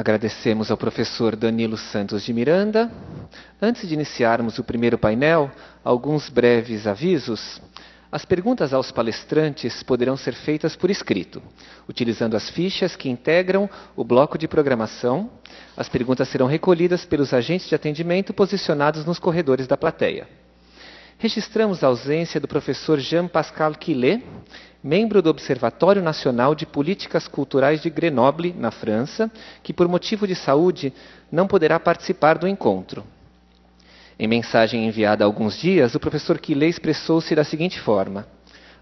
Agradecemos ao professor Danilo Santos de Miranda. Antes de iniciarmos o primeiro painel, alguns breves avisos. As perguntas aos palestrantes poderão ser feitas por escrito, utilizando as fichas que integram o bloco de programação. As perguntas serão recolhidas pelos agentes de atendimento posicionados nos corredores da plateia. Registramos a ausência do professor Jean-Pascal Quillet, membro do Observatório Nacional de Políticas Culturais de Grenoble, na França, que por motivo de saúde não poderá participar do encontro. Em mensagem enviada há alguns dias, o professor Quillet expressou-se da seguinte forma: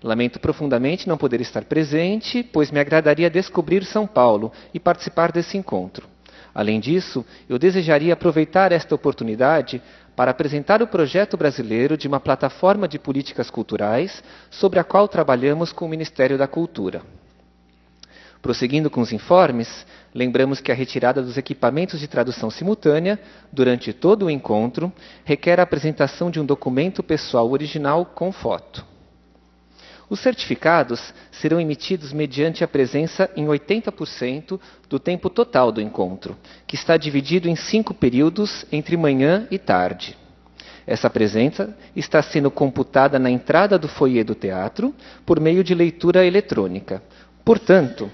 "Lamento profundamente não poder estar presente, pois me agradaria descobrir São Paulo e participar desse encontro. Além disso, eu desejaria aproveitar esta oportunidade para apresentar o projeto brasileiro de uma plataforma de políticas culturais sobre a qual trabalhamos com o Ministério da Cultura." Prosseguindo com os informes, lembramos que a retirada dos equipamentos de tradução simultânea, durante todo o encontro, requer a apresentação de um documento pessoal original com foto. Os certificados serão emitidos mediante a presença em 80% do tempo total do encontro, que está dividido em 5 períodos entre manhã e tarde. Essa presença está sendo computada na entrada do foyer do teatro por meio de leitura eletrônica. Portanto,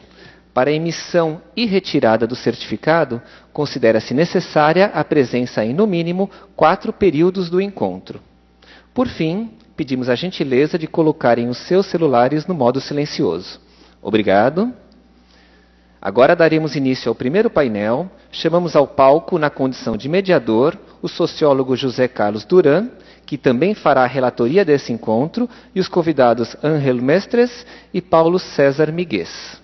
para a emissão e retirada do certificado, considera-se necessária a presença em, no mínimo, 4 períodos do encontro. Por fim, pedimos a gentileza de colocarem os seus celulares no modo silencioso. Obrigado. Agora daremos início ao primeiro painel. Chamamos ao palco, na condição de mediador, o sociólogo José Carlos Duran, que também fará a relatoria desse encontro, e os convidados Ángel Mestres e Paulo César Miguez.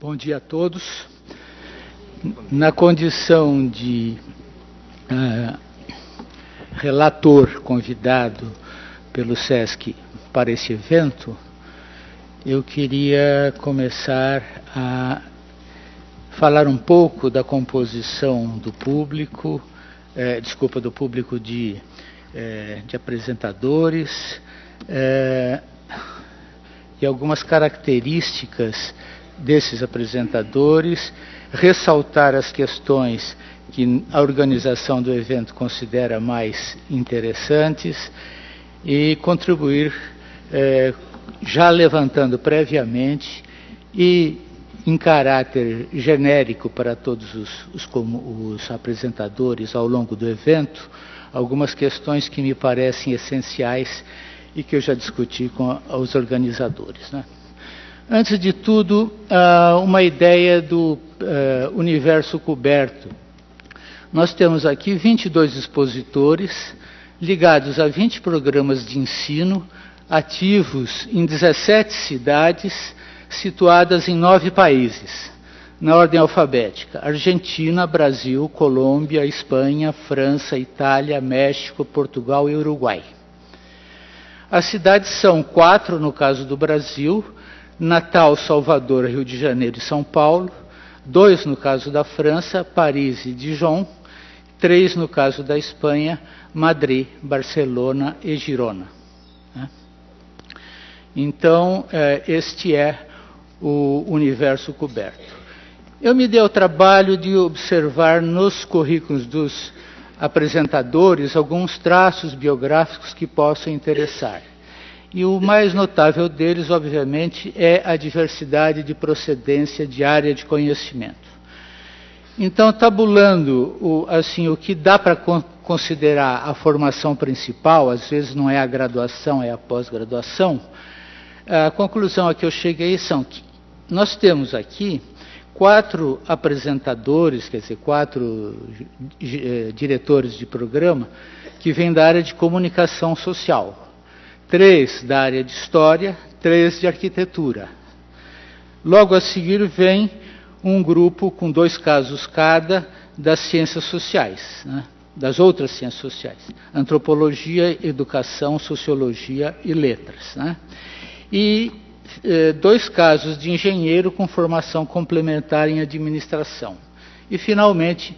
Bom dia a todos. Na condição de relator convidado pelo SESC para esse evento, eu queria começar a falar um pouco da composição do público, do público de apresentadores, e algumas características desses apresentadores, ressaltar as questões que a organização do evento considera mais interessantes e contribuir já levantando previamente e em caráter genérico para todos os apresentadores ao longo do evento, algumas questões que me parecem essenciais e que eu já discuti com os organizadores, né? Antes de tudo, uma ideia do universo coberto. Nós temos aqui 22 expositores ligados a 20 programas de ensino ativos em 17 cidades situadas em 9 países, na ordem alfabética: Argentina, Brasil, Colômbia, Espanha, França, Itália, México, Portugal e Uruguai. As cidades são 4 no caso do Brasil: Natal, Salvador, Rio de Janeiro e São Paulo; 2 no caso da França, Paris e Dijon; 3 no caso da Espanha, Madrid, Barcelona e Girona. Então, este é o universo coberto. Eu me dei o trabalho de observar nos currículos dos apresentadores alguns traços biográficos que possam interessar. E o mais notável deles, obviamente, é a diversidade de procedência de área de conhecimento. Então, tabulando o que dá para considerar a formação principal, às vezes não é a graduação, é a pós-graduação, a conclusão a que eu cheguei são que nós temos aqui 4 apresentadores, quer dizer, 4 diretores de programa, que vêm da área de comunicação social. 3 da área de história, 3 de arquitetura. Logo a seguir vem um grupo com 2 casos cada das ciências sociais, né? Das outras ciências sociais, antropologia, educação, sociologia e letras. Né? E 2 casos de engenheiro com formação complementar em administração. E, finalmente,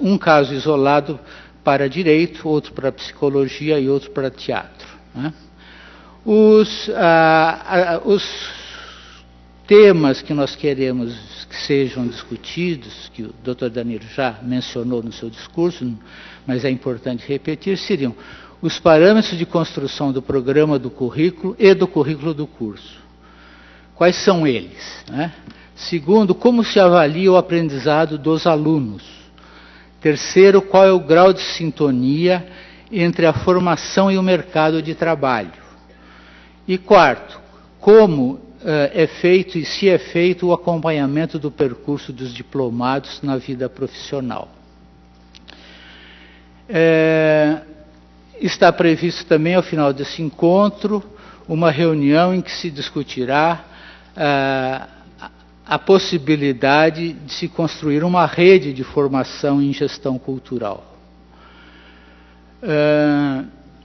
um caso isolado para direito, outro para psicologia e outro para teatro. Né? Os temas que nós queremos que sejam discutidos, que o Dr. Danilo já mencionou no seu discurso, mas é importante repetir, seriam os parâmetros de construção do programa do currículo e do currículo do curso. Quais são eles? Né? Segundo, como se avalia o aprendizado dos alunos? Terceiro, qual é o grau de sintonia entre a formação e o mercado de trabalho. E quarto, como é feito e se é feito o acompanhamento do percurso dos diplomados na vida profissional. Está previsto também, ao final desse encontro, uma reunião em que se discutirá a possibilidade de se construir uma rede de formação em gestão cultural.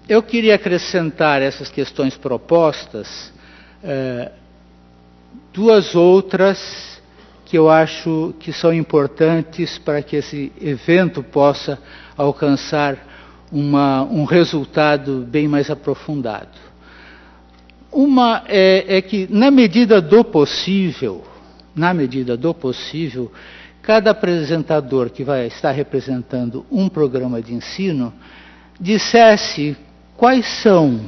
Eu queria acrescentar essas questões propostas, 2 outras que eu acho que são importantes para que esse evento possa alcançar um resultado bem mais aprofundado. Uma é que, na medida do possível, cada apresentador que vai estar representando um programa de ensino dissesse quais são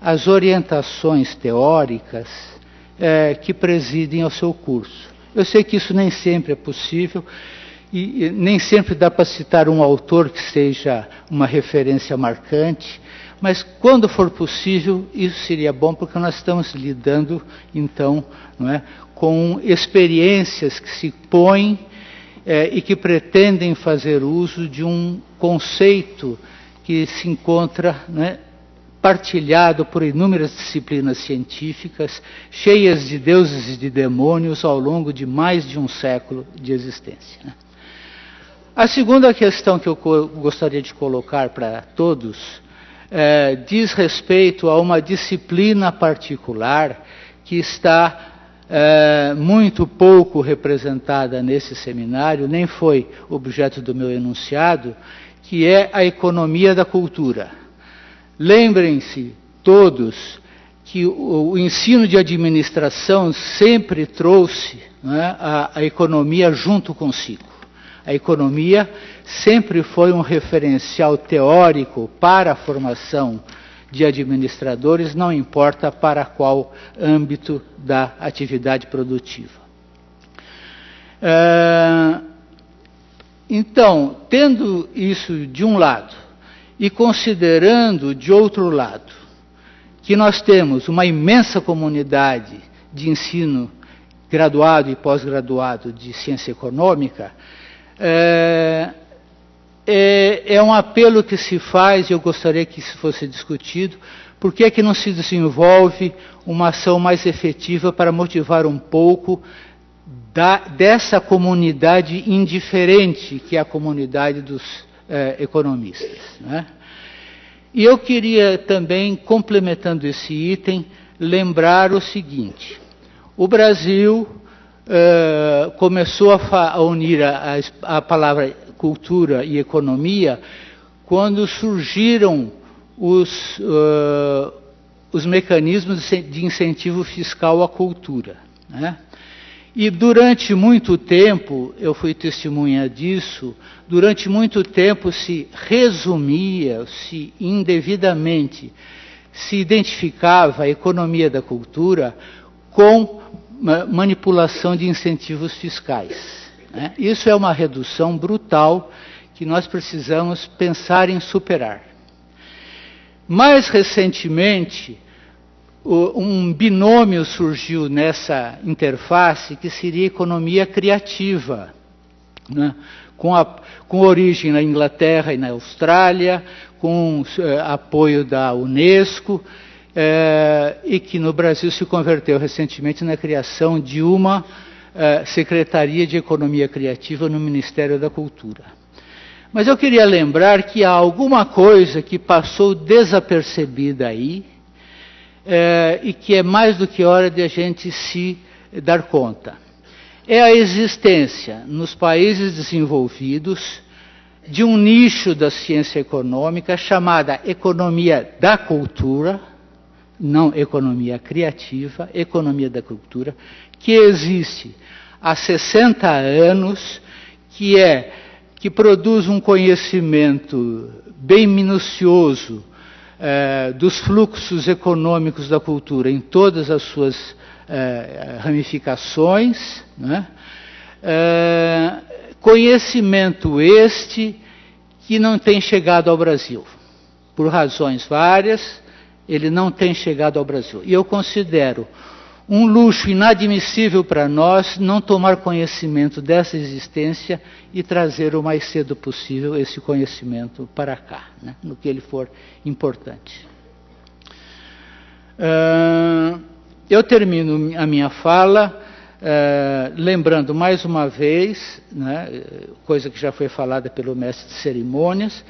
as orientações teóricas que presidem ao seu curso. Eu sei que isso nem sempre é possível e nem sempre dá para citar um autor que seja uma referência marcante, mas quando for possível isso seria bom, porque nós estamos lidando, então, não é, com experiências que se põem e que pretendem fazer uso de um conceito que se encontra, né, partilhado por inúmeras disciplinas científicas, cheias de deuses e de demônios ao longo de mais de um século de existência. Né? A segunda questão que eu gostaria de colocar para todos diz respeito a uma disciplina particular que está muito pouco representada nesse seminário, nem foi objeto do meu enunciado, que é a economia da cultura. Lembrem-se todos que o ensino de administração sempre trouxe, né, a economia junto consigo. A economia sempre foi um referencial teórico para a formação de administradores, não importa para qual âmbito da atividade produtiva. Então, tendo isso de um lado e considerando de outro lado que nós temos uma imensa comunidade de ensino graduado e pós-graduado de ciência econômica, é um apelo que se faz, e eu gostaria que isso fosse discutido, por que é que não se desenvolve uma ação mais efetiva para motivar um pouco dessa comunidade indiferente que é a comunidade dos economistas. Né? E eu queria também, complementando esse item, lembrar o seguinte: o Brasil começou a unir a palavra cultura e economia quando surgiram os mecanismos de incentivo fiscal à cultura. Né? E durante muito tempo, eu fui testemunha disso, durante muito tempo se resumia, se indevidamente se identificava a economia da cultura com manipulação de incentivos fiscais, né? Isso é uma redução brutal que nós precisamos pensar em superar. Mais recentemente, um binômio surgiu nessa interface que seria a economia criativa, né? Com origem na Inglaterra e na Austrália, com apoio da Unesco, e que no Brasil se converteu recentemente na criação de uma Secretaria de Economia Criativa no Ministério da Cultura. Mas eu queria lembrar que há alguma coisa que passou desapercebida aí, e que é mais do que hora de a gente se dar conta. É a existência, nos países desenvolvidos, de um nicho da ciência econômica chamada economia da cultura, não economia criativa, economia da cultura, que existe há 60 anos, que produz um conhecimento bem minucioso dos fluxos econômicos da cultura em todas as suas ramificações, né? Conhecimento este que não tem chegado ao Brasil. Por razões várias, ele não tem chegado ao Brasil. E eu considero um luxo inadmissível para nós não tomar conhecimento dessa existência e trazer o mais cedo possível esse conhecimento para cá, né? No que ele for importante. Eu termino a minha fala lembrando mais uma vez, né, coisa que já foi falada pelo mestre de cerimônias,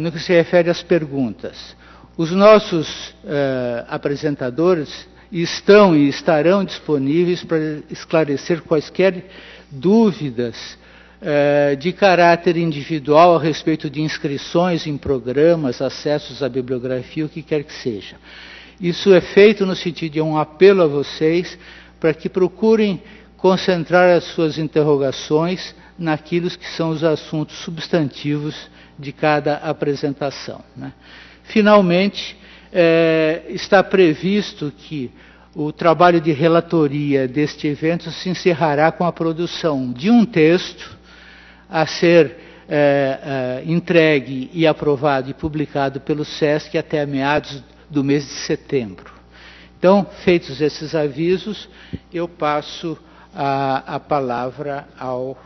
no que se refere às perguntas. Os nossos apresentadores estão e estarão disponíveis para esclarecer quaisquer dúvidas de caráter individual a respeito de inscrições em programas, acessos à bibliografia, o que quer que seja. Isso é feito no sentido de um apelo a vocês para que procurem concentrar as suas interrogações naquilo que são os assuntos substantivos de cada apresentação, né? Finalmente, está previsto que o trabalho de relatoria deste evento se encerrará com a produção de um texto a ser entregue e aprovado e publicado pelo SESC até meados do mês de setembro. Então, feitos esses avisos, eu passo a palavra ao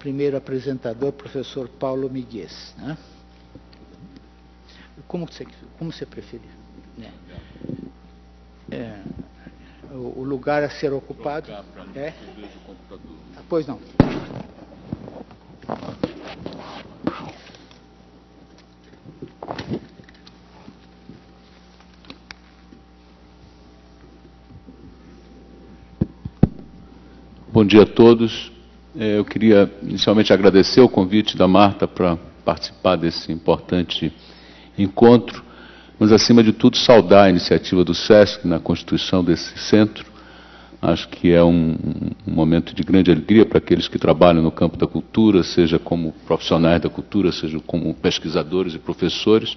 primeiro apresentador, professor Paulo Miguez, né? Como você preferir, né? O lugar a ser ocupado é... Pois não. Bom dia a todos. Eu queria inicialmente agradecer o convite da Marta para participar desse importante encontro, mas acima de tudo saudar a iniciativa do SESC na constituição desse centro. Acho que é um momento de grande alegria para aqueles que trabalham no campo da cultura, seja como profissionais da cultura, seja como pesquisadores e professores.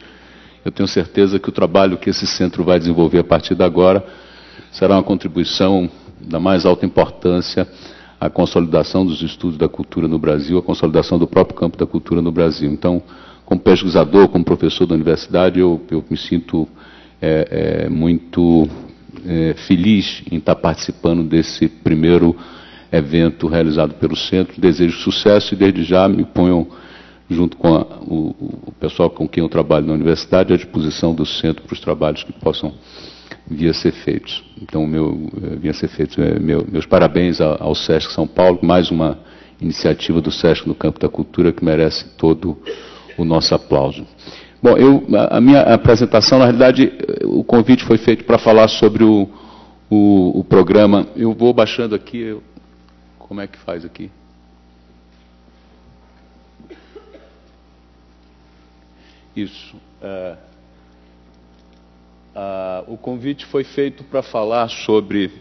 Eu tenho certeza que o trabalho que esse centro vai desenvolver a partir de agora será uma contribuição da mais alta importância à consolidação dos estudos da cultura no Brasil, à consolidação do próprio campo da cultura no Brasil. Então, como pesquisador, como professor da universidade, eu me sinto muito feliz em estar participando desse primeiro evento realizado pelo centro. Desejo sucesso e, desde já, me ponho, junto com o pessoal com quem eu trabalho na universidade, à disposição do centro para os trabalhos que possam vir a ser feitos. Então, meus parabéns ao SESC São Paulo, mais uma iniciativa do SESC no campo da cultura que merece todo o nosso aplauso. Bom, a minha apresentação, na realidade, o convite foi feito para falar sobre o programa. Eu vou baixando aqui, como é que faz aqui? Isso. O convite foi feito para falar sobre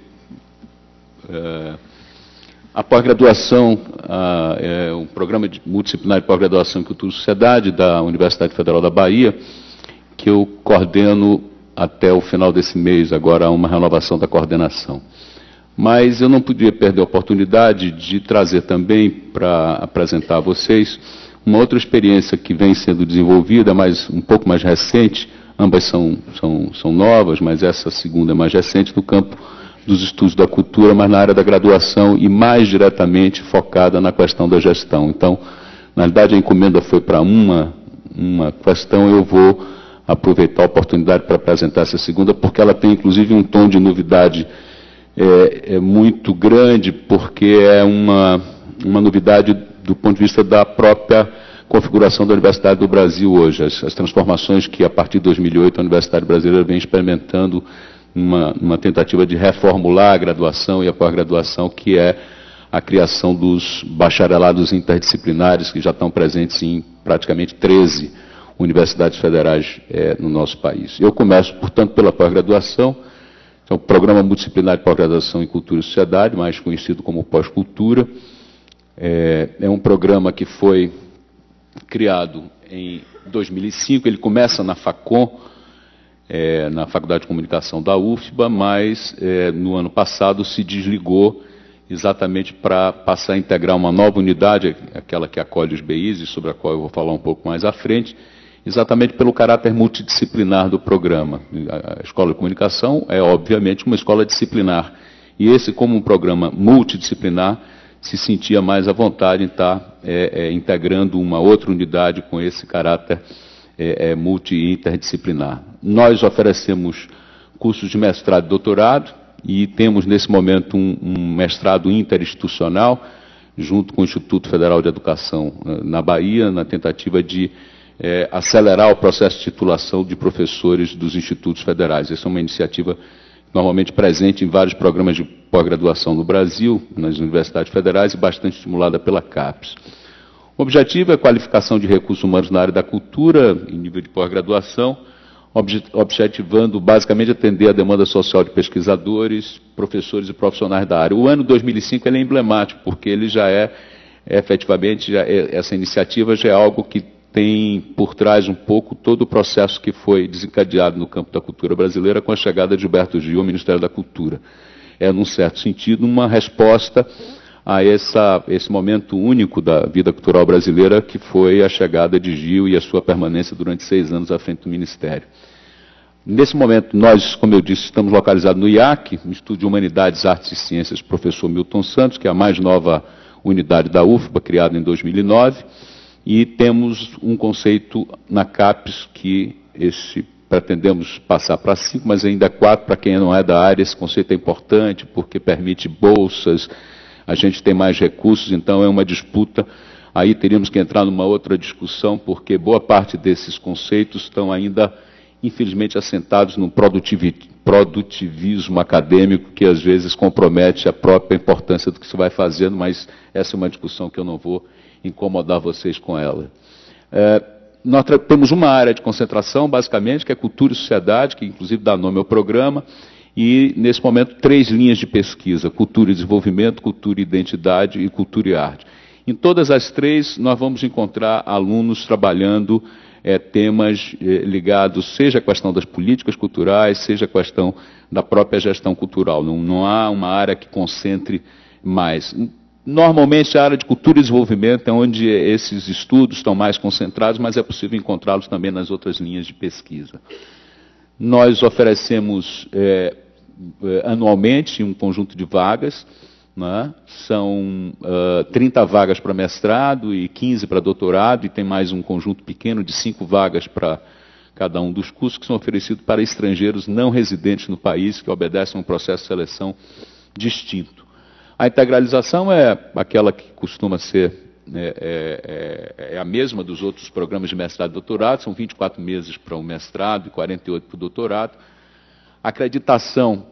a pós-graduação, um programa multidisciplinar de pós-graduação em Cultura e Sociedade da Universidade Federal da Bahia, que eu coordeno até o final desse mês, agora há uma renovação da coordenação. Mas eu não podia perder a oportunidade de trazer também, para apresentar a vocês, uma outra experiência que vem sendo desenvolvida, mas um pouco mais recente. Ambas são novas, mas essa segunda é mais recente, no campo dos estudos da cultura, mas na área da graduação e mais diretamente focada na questão da gestão. Então, na verdade, a encomenda foi para uma questão, eu vou aproveitar a oportunidade para apresentar essa segunda, porque ela tem, inclusive, um tom de novidade muito grande, porque é uma novidade do ponto de vista da própria configuração da Universidade do Brasil hoje, as transformações que, a partir de 2008, a Universidade Brasileira vem experimentando numa tentativa de reformular a graduação e a pós-graduação, que é a criação dos bacharelados interdisciplinares, que já estão presentes em praticamente 13 universidades federais no nosso país. Eu começo, portanto, pela pós-graduação. Então, o Programa Multidisciplinar de Pós-Graduação em Cultura e Sociedade, mais conhecido como Pós-Cultura, é um programa que foi criado em 2005. Ele começa na FACOM, na Faculdade de Comunicação da UFBA, mas no ano passado se desligou exatamente para passar a integrar uma nova unidade, aquela que acolhe os BIs, sobre a qual eu vou falar um pouco mais à frente, exatamente pelo caráter multidisciplinar do programa. A Escola de Comunicação é, obviamente, uma escola disciplinar. E esse, como um programa multidisciplinar, se sentia mais à vontade em estar integrando uma outra unidade com esse caráter multi-interdisciplinar. Nós oferecemos cursos de mestrado e doutorado, e temos, nesse momento, um mestrado interinstitucional, junto com o Instituto Federal de Educação na Bahia, na tentativa de acelerar o processo de titulação de professores dos institutos federais. Essa é uma iniciativa normalmente presente em vários programas de pós-graduação no Brasil, nas universidades federais, e bastante estimulada pela CAPES. O objetivo é a qualificação de recursos humanos na área da cultura, em nível de pós-graduação, objetivando basicamente atender a demanda social de pesquisadores, professores e profissionais da área. O ano 2005 ele é emblemático, porque ele já essa iniciativa já é algo que tem por trás um pouco todo o processo que foi desencadeado no campo da cultura brasileira com a chegada de Gilberto Gil ao Ministério da Cultura. É, num certo sentido, uma resposta a esse momento único da vida cultural brasileira, que foi a chegada de Gil e a sua permanência durante 6 anos à frente do Ministério. Nesse momento, nós, como eu disse, estamos localizados no IAC, Instituto de Humanidades, Artes e Ciências, professor Milton Santos, que é a mais nova unidade da UFBA, criada em 2009, e temos um conceito na CAPES que pretendemos passar para 5, mas ainda 4, para quem não é da área. Esse conceito é importante porque permite bolsas, a gente tem mais recursos, então é uma disputa. Aí teríamos que entrar numa outra discussão, porque boa parte desses conceitos estão ainda, infelizmente, assentados num produtivismo acadêmico que, às vezes, compromete a própria importância do que se vai fazendo, mas essa é uma discussão que eu não vou incomodar vocês com ela. Nós temos uma área de concentração, basicamente, que é cultura e sociedade, que, inclusive, dá nome ao programa. E, nesse momento, 3 linhas de pesquisa: cultura e desenvolvimento, cultura e identidade e cultura e arte. Em todas as 3, nós vamos encontrar alunos trabalhando temas ligados, seja à questão das políticas culturais, seja à questão da própria gestão cultural. Não há uma área que concentre mais. Normalmente, a área de cultura e desenvolvimento é onde esses estudos estão mais concentrados, mas é possível encontrá-los também nas outras linhas de pesquisa. Nós oferecemos anualmente um conjunto de vagas, né? São 30 vagas para mestrado e 15 para doutorado, e tem mais um conjunto pequeno de 5 vagas para cada um dos cursos, que são oferecidos para estrangeiros não residentes no país, que obedecem a um processo de seleção distinto. A integralização é aquela que costuma ser a mesma dos outros programas de mestrado e doutorado. São 24 meses para o mestrado e 48 para o doutorado. A acreditação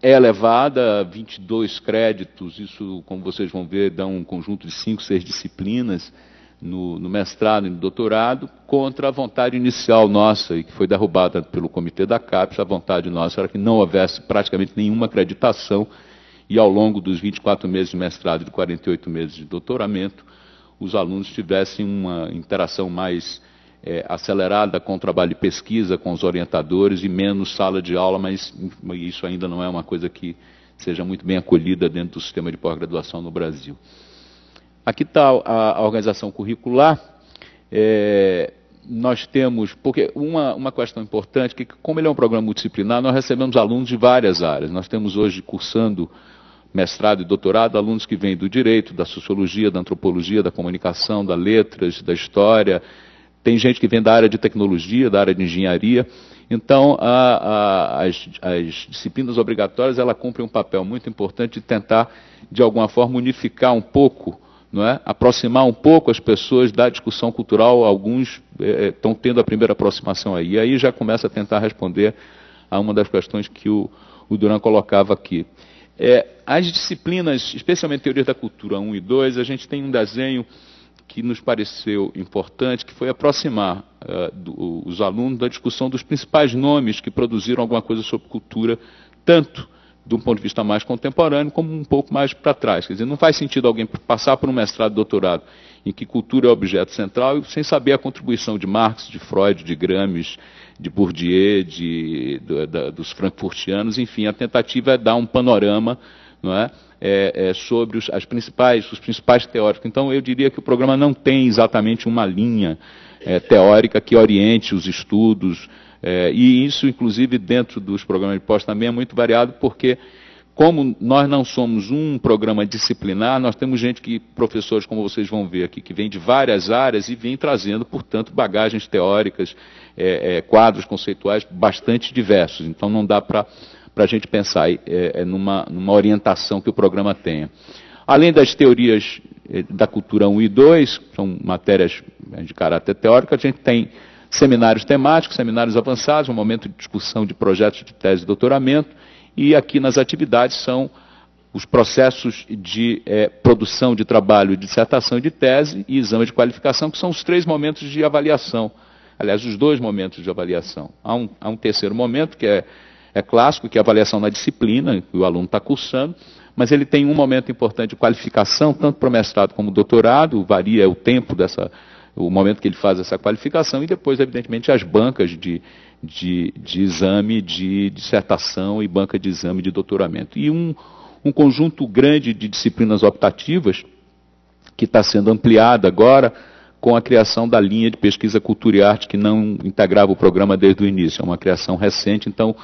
é elevada, 22 créditos, isso, como vocês vão ver, dá um conjunto de 5, 6 disciplinas no mestrado e no doutorado, contra a vontade inicial nossa, e que foi derrubada pelo comitê da CAPES. A vontade nossa era que não houvesse praticamente nenhuma acreditação, e ao longo dos 24 meses de mestrado e de 48 meses de doutoramento, os alunos tivessem uma interação mais acelerada com trabalho de pesquisa, com os orientadores e menos sala de aula, mas isso ainda não é uma coisa que seja muito bem acolhida dentro do sistema de pós-graduação no Brasil. Aqui está a organização curricular. Nós temos, porque uma questão importante, que como ele é um programa multidisciplinar, nós recebemos alunos de várias áreas. Nós temos hoje cursando mestrado e doutorado, alunos que vêm do direito, da sociologia, da antropologia, da comunicação, da letras, da história. Tem gente que vem da área de tecnologia, da área de engenharia. Então, as disciplinas obrigatórias, ela cumpre um papel muito importante de tentar, de alguma forma, unificar um pouco, não é? Aproximar um pouco as pessoas da discussão cultural. Alguns estão tendo a primeira aproximação aí. E aí já começa a tentar responder a uma das questões que o Duran colocava aqui. As disciplinas, especialmente Teoria da Cultura 1 e 2, a gente tem um desenho que nos pareceu importante, que foi aproximar os alunos da discussão dos principais nomes que produziram alguma coisa sobre cultura, tanto de um ponto de vista mais contemporâneo, como um pouco mais para trás. Quer dizer, não faz sentido alguém passar por um mestrado, doutorado, em que cultura é objeto central, sem saber a contribuição de Marx, de Freud, de Gramsci, de Bourdieu, dos frankfurtianos, enfim, a tentativa é dar um panorama, não é? Sobre os principais teóricos. Então, eu diria que o programa não tem exatamente uma linha teórica que oriente os estudos, e isso, inclusive, dentro dos programas de pós também é muito variado, porque, como nós não somos um programa disciplinar, nós temos professores, como vocês vão ver aqui, que vêm de várias áreas e vêm trazendo, portanto, bagagens teóricas, quadros conceituais bastante diversos. Então, não dá para a gente pensar numa orientação que o programa tenha. Além das teorias da cultura 1 e 2, que são matérias de caráter teórico, a gente tem seminários temáticos, seminários avançados, um momento de discussão de projetos de tese de doutoramento, e aqui nas atividades são os processos de produção de trabalho, de dissertação, de tese e exame de qualificação, que são os três momentos de avaliação. Aliás, os dois momentos de avaliação. Há um terceiro momento, que é clássico, que é a avaliação na disciplina, que o aluno está cursando, mas ele tem um momento importante de qualificação, tanto para o mestrado como doutorado, varia o tempo o momento que ele faz essa qualificação, e depois, evidentemente, as bancas de exame de dissertação e banca de exame de doutoramento. E um conjunto grande de disciplinas optativas, que está sendo ampliada agora, com a criação da linha de pesquisa cultura e arte, que não integrava o programa desde o início, é uma criação recente, então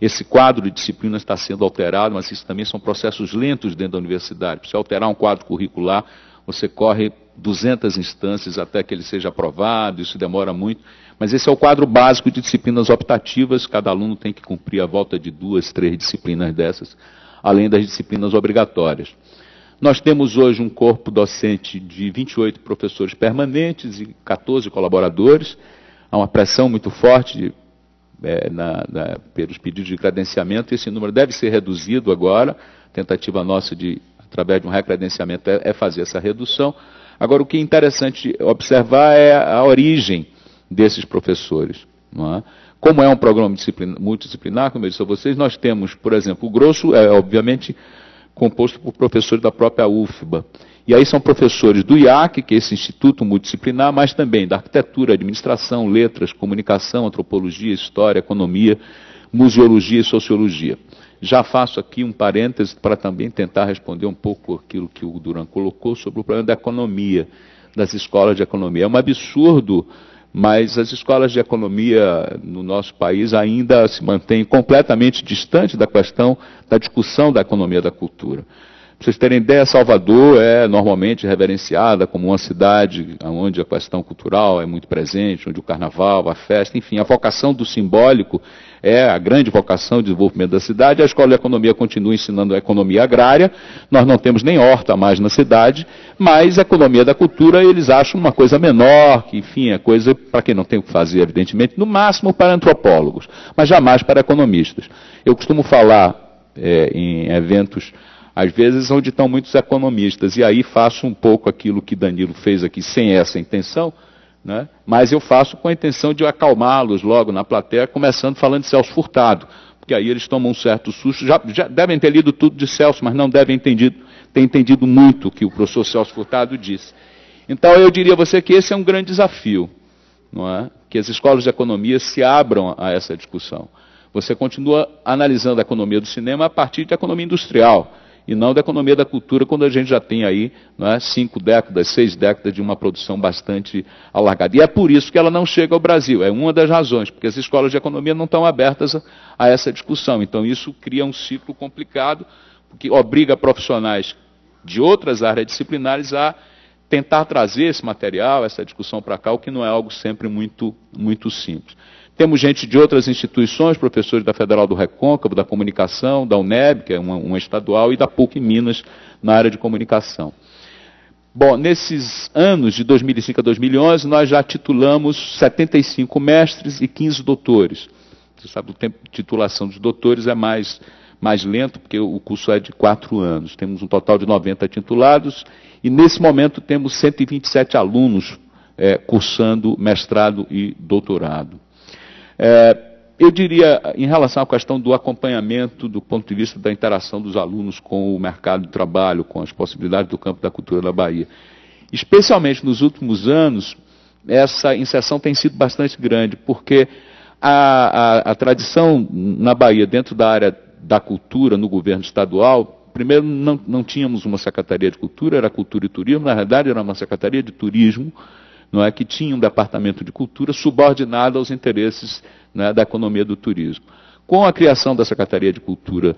esse quadro de disciplinas está sendo alterado, mas isso também são processos lentos dentro da universidade. Para você alterar um quadro curricular, você corre 200 instâncias até que ele seja aprovado, isso demora muito, mas esse é o quadro básico de disciplinas optativas, cada aluno tem que cumprir à volta de 2, 3 disciplinas dessas, além das disciplinas obrigatórias. Nós temos hoje um corpo docente de 28 professores permanentes e 14 colaboradores. Há uma pressão muito forte pelos pedidos de credenciamento. Esse número deve ser reduzido agora. A tentativa nossa, através de um recredenciamento, é fazer essa redução. Agora, o que é interessante observar é a origem desses professores, não é? Como é um programa multidisciplinar, como eu disse a vocês, nós temos, por exemplo, o grosso é, obviamente, composto por professores da própria UFBA. E aí são professores do IAC, que é esse instituto multidisciplinar, mas também da arquitetura, administração, letras, comunicação, antropologia, história, economia, museologia e sociologia. Já faço aqui um parêntese para também tentar responder um pouco aquilo que o Duran colocou sobre o problema da economia, das escolas de economia. É um absurdo, mas as escolas de economia no nosso país ainda se mantêm completamente distante da questão da discussão da economia da cultura. Para vocês terem ideia, Salvador é normalmente reverenciada como uma cidade onde a questão cultural é muito presente, onde o carnaval, a festa, enfim, a vocação do simbólico é a grande vocação de desenvolvimento da cidade. A Escola de Economia continua ensinando a economia agrária, nós não temos nem horta mais na cidade, mas a economia da cultura eles acham uma coisa menor, que, enfim, é coisa para quem não tem o que fazer, evidentemente, no máximo para antropólogos, mas jamais para economistas. Eu costumo falar em eventos, às vezes, onde estão muitos economistas. E aí faço um pouco aquilo que Danilo fez aqui, sem essa intenção, né? Mas eu faço com a intenção de acalmá-los logo na plateia, começando falando de Celso Furtado, porque aí eles tomam um certo susto. Já devem ter lido tudo de Celso, mas não devem ter entendido muito o que o professor Celso Furtado disse. Então, eu diria a você que esse é um grande desafio. não é? Que as escolas de economia se abram a essa discussão. Você continua analisando a economia do cinema a partir da economia industrial, e não da economia da cultura, quando a gente já tem aí, não é, 5 décadas, 6 décadas de uma produção bastante alargada. E é por isso que ela não chega ao Brasil, é uma das razões, porque as escolas de economia não estão abertas a essa discussão. Então isso cria um ciclo complicado, que obriga profissionais de outras áreas disciplinares a tentar trazer esse material, essa discussão para cá, o que não é algo sempre muito simples. Temos gente de outras instituições, professores da Federal do Recôncavo, da Comunicação, da UNEB, que é uma estadual, e da PUC-Minas, na área de comunicação. Bom, nesses anos, de 2005 a 2011, nós já titulamos 75 mestres e 15 doutores. Você sabe, o tempo de titulação dos doutores é mais lento, porque o curso é de 4 anos. Temos um total de 90 titulados, e nesse momento temos 127 alunos cursando mestrado e doutorado. Eu diria, em relação à questão do acompanhamento do ponto de vista da interação dos alunos com o mercado de trabalho, com as possibilidades do campo da cultura da Bahia, especialmente nos últimos anos, essa inserção tem sido bastante grande, porque a tradição na Bahia, dentro da área da cultura, no governo estadual, primeiro não tínhamos uma Secretaria de Cultura, era Cultura e Turismo, na verdade era uma Secretaria de Turismo, não é, que tinha um departamento de cultura subordinado aos interesses, né, da economia do turismo. Com a criação da Secretaria de Cultura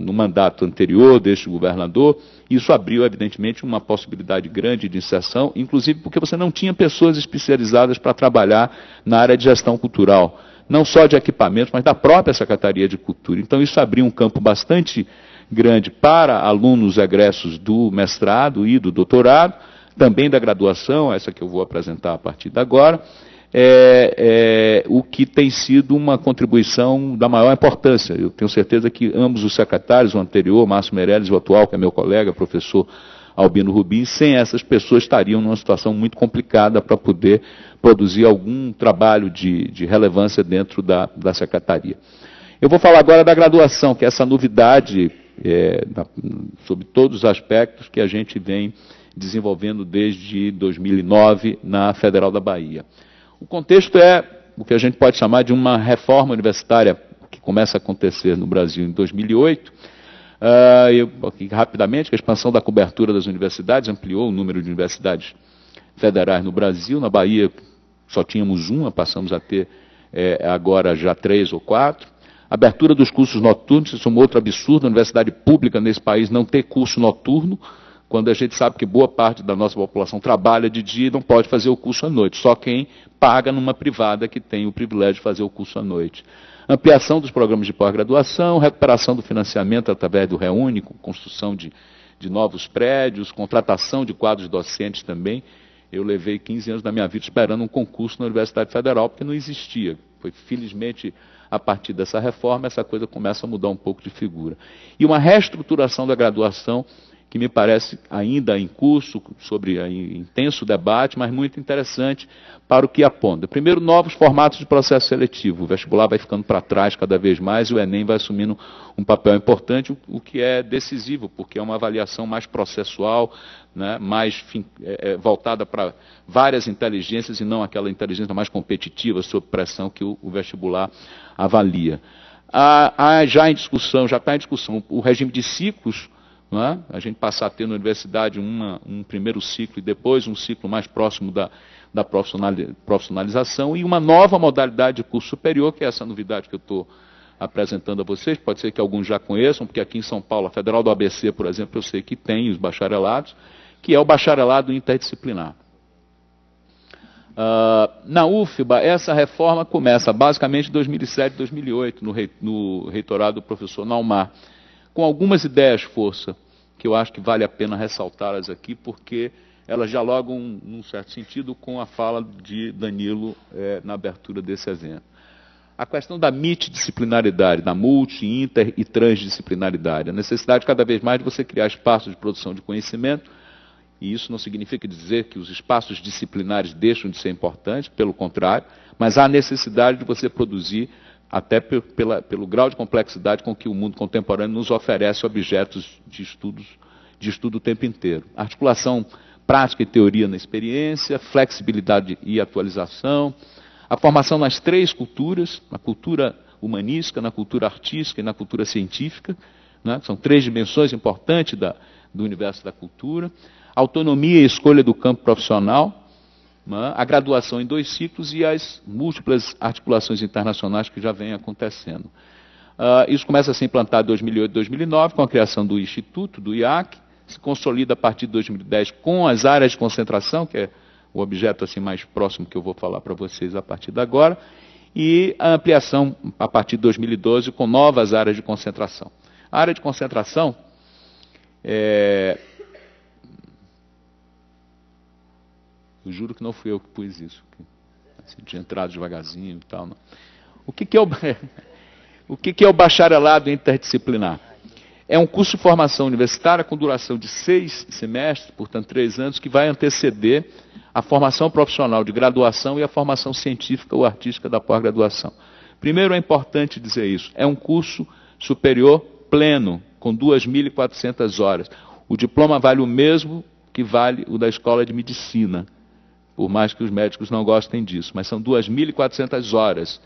no mandato anterior deste governador, isso abriu, evidentemente, uma possibilidade grande de inserção, inclusive porque você não tinha pessoas especializadas para trabalhar na área de gestão cultural, não só de equipamentos, mas da própria Secretaria de Cultura. Então, isso abriu um campo bastante grande para alunos egressos do mestrado e do doutorado, também da graduação, essa que eu vou apresentar a partir de agora, o que tem sido uma contribuição da maior importância. Eu tenho certeza que ambos os secretários, o anterior, Márcio Meirelles, e o atual, que é meu colega, professor Albino Rubim, sem essas pessoas estariam numa situação muito complicada para poder produzir algum trabalho de relevância dentro da secretaria. Eu vou falar agora da graduação, que é essa novidade, sobre todos os aspectos, que a gente vem desenvolvendo desde 2009 na Federal da Bahia. O contexto é o que a gente pode chamar de uma reforma universitária que começa a acontecer no Brasil em 2008. Rapidamente, a expansão da cobertura das universidades ampliou o número de universidades federais no Brasil. Na Bahia só tínhamos uma, passamos a ter agora já 3 ou 4. A abertura dos cursos noturnos, isso é um outro absurdo, a universidade pública nesse país não ter curso noturno, quando a gente sabe que boa parte da nossa população trabalha de dia e não pode fazer o curso à noite, só quem paga numa privada que tem o privilégio de fazer o curso à noite. Ampliação dos programas de pós-graduação, recuperação do financiamento através do Reúnico, construção de novos prédios, contratação de quadros docentes também. Eu levei 15 anos da minha vida esperando um concurso na Universidade Federal, porque não existia. Foi, felizmente, a partir dessa reforma, essa coisa começa a mudar um pouco de figura. E uma reestruturação da graduação, que me parece ainda em curso, sobre intenso debate, mas muito interessante para o que aponta. Primeiro, novos formatos de processo seletivo. O vestibular vai ficando para trás cada vez mais, e o Enem vai assumindo um papel importante, o que é decisivo, porque é uma avaliação mais processual, né, mais voltada para várias inteligências, e não aquela inteligência mais competitiva, sob pressão, que o vestibular avalia. Já está em discussão o regime de ciclos. Não é? A gente passar a ter na universidade um primeiro ciclo e depois um ciclo mais próximo da profissionalização, e uma nova modalidade de curso superior, que é essa novidade que eu estou apresentando a vocês. Pode ser que alguns já conheçam, porque aqui em São Paulo, a Federal do ABC, por exemplo, eu sei que tem os bacharelados, que é o bacharelado interdisciplinar. Na UFBA, essa reforma começa basicamente em 2007, 2008, no reitorado do professor Naumar, com algumas ideias força, que eu acho que vale a pena ressaltá-las aqui, porque elas dialogam, num certo sentido, com a fala de Danilo na abertura desse evento. A questão da multidisciplinaridade, da multi, inter e transdisciplinaridade, a necessidade cada vez mais de você criar espaços de produção de conhecimento, e isso não significa dizer que os espaços disciplinares deixam de ser importantes, pelo contrário, mas há necessidade de você produzir, até pelo grau de complexidade com que o mundo contemporâneo nos oferece objetos de estudo o tempo inteiro. Articulação prática e teoria na experiência, flexibilidade e atualização, a formação nas três culturas, na cultura humanística, na cultura artística e na cultura científica, né? São três dimensões importantes do universo da cultura, autonomia e escolha do campo profissional, né? A graduação em 2 ciclos e as múltiplas articulações internacionais que já vêm acontecendo. Isso começa a ser implantado em 2008 e 2009, com a criação do Instituto, do IAC, se consolida a partir de 2010 com as áreas de concentração, que é o objeto assim, mais próximo que eu vou falar para vocês a partir de agora, e a ampliação a partir de 2012 com novas áreas de concentração. A área de concentração é... Eu juro que não fui eu que pus isso. De entrada devagarzinho e tal. Não. O que é o bacharelado interdisciplinar? É um curso de formação universitária com duração de 6 semestres, portanto 3 anos, que vai anteceder a formação profissional de graduação e a formação científica ou artística da pós-graduação. Primeiro, é importante dizer isso, é um curso superior pleno, com 2.400 horas. O diploma vale o mesmo que vale o da escola de medicina, por mais que os médicos não gostem disso, mas são 2.400 horas.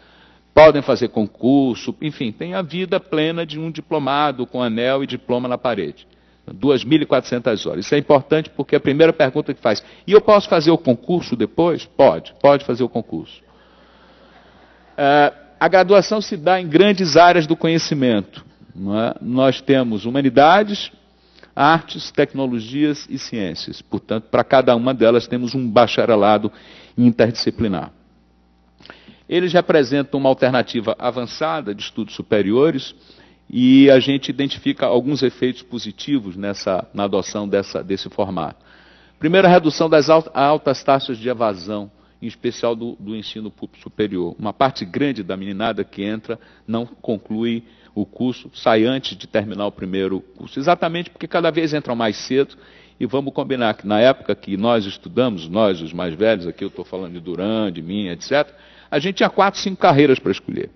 Podem fazer concurso, enfim, tem a vida plena de um diplomado com anel e diploma na parede. 2.400 horas. Isso é importante porque a primeira pergunta que faz, e eu posso fazer o concurso depois? Pode fazer o concurso. A graduação se dá em grandes áreas do conhecimento. Não é? Nós temos humanidades, artes, tecnologias e ciências. Portanto, para cada uma delas temos um bacharelado interdisciplinar. Eles representam uma alternativa avançada de estudos superiores e a gente identifica alguns efeitos positivos na adoção desse formato. Primeiro, a redução das altas taxas de evasão, em especial do ensino público superior. Uma parte grande da meninada que entra não conclui o curso, sai antes de terminar o primeiro curso, exatamente porque cada vez entram mais cedo. E vamos combinar que na época que nós estudamos, nós os mais velhos, aqui eu estou falando de Duran, de mim, etc., a gente tinha 4, 5 carreiras para escolher,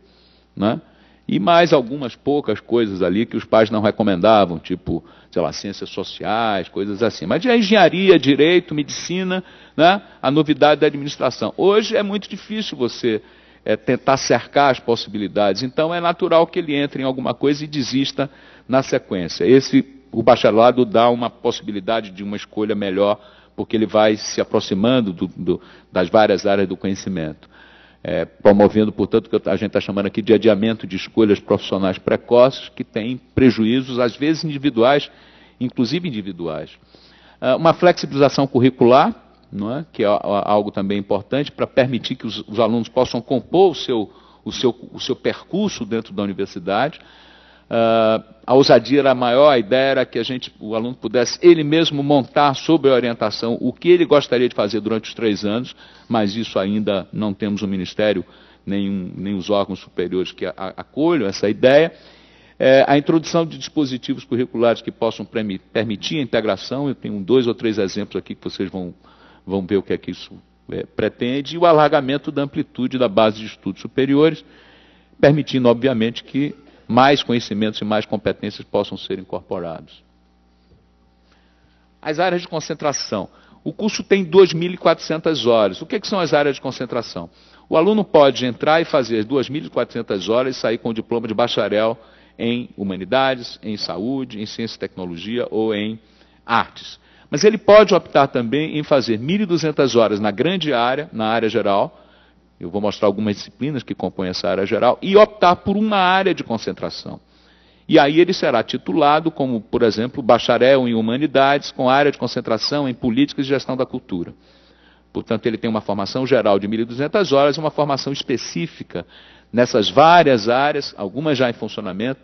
né? E mais algumas poucas coisas ali que os pais não recomendavam, tipo, sei lá, ciências sociais, coisas assim. Mas já engenharia, direito, medicina, né? A novidade da administração. Hoje é muito difícil você tentar cercar as possibilidades, então é natural que ele entre em alguma coisa e desista na sequência. O bacharelado dá uma possibilidade de uma escolha melhor, porque ele vai se aproximando das várias áreas do conhecimento. Promovendo, portanto, o que a gente está chamando aqui de adiamento de escolhas profissionais precoces, que tem prejuízos, às vezes individuais, inclusive individuais. Uma flexibilização curricular, não é? Que é algo também importante, para permitir que os alunos possam compor o seu percurso dentro da universidade. A ousadia era maior, a ideia era que o aluno pudesse ele mesmo montar, sob a orientação, o que ele gostaria de fazer durante os 3 anos, mas isso ainda não temos um ministério, nem os órgãos superiores que acolham essa ideia. A introdução de dispositivos curriculares que possam permitir a integração, eu tenho 2 ou 3 exemplos aqui que vocês vão ver o que é que isso pretende, e o alargamento da amplitude da base de estudos superiores, permitindo, obviamente, que mais conhecimentos e mais competências possam ser incorporados. As áreas de concentração. O curso tem 2.400 horas. O que são as áreas de concentração? O aluno pode entrar e fazer 2.400 horas e sair com o diploma de bacharel em Humanidades, em Saúde, em Ciência e Tecnologia ou em Artes. Mas ele pode optar também em fazer 1.200 horas na grande área, na área geral. Eu vou mostrar algumas disciplinas que compõem essa área geral, e optar por uma área de concentração. E aí ele será titulado como, por exemplo, bacharel em Humanidades, com área de concentração em Políticas e Gestão da Cultura. Portanto, ele tem uma formação geral de 1.200 horas, uma formação específica nessas várias áreas, algumas já em funcionamento,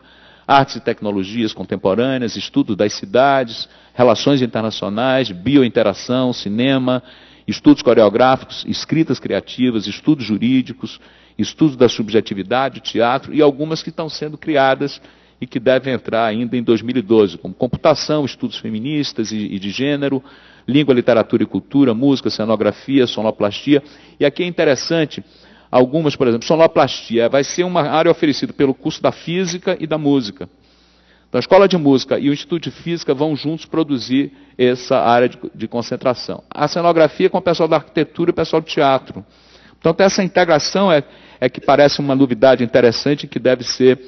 artes e tecnologias contemporâneas, estudo das cidades, relações internacionais, biointeração, cinema, estudos coreográficos, escritas criativas, estudos jurídicos, estudos da subjetividade, teatro e algumas que estão sendo criadas e que devem entrar ainda em 2012, como computação, estudos feministas e de gênero, língua, literatura e cultura, música, cenografia, sonoplastia. E aqui é interessante, algumas, por exemplo, sonoplastia vai ser uma área oferecida pelo curso da física e da música. Então, a Escola de Música e o Instituto de Física vão juntos produzir essa área de concentração. A cenografia com o pessoal da arquitetura e o pessoal do teatro. Portanto, essa integração é que parece uma novidade interessante que deve ser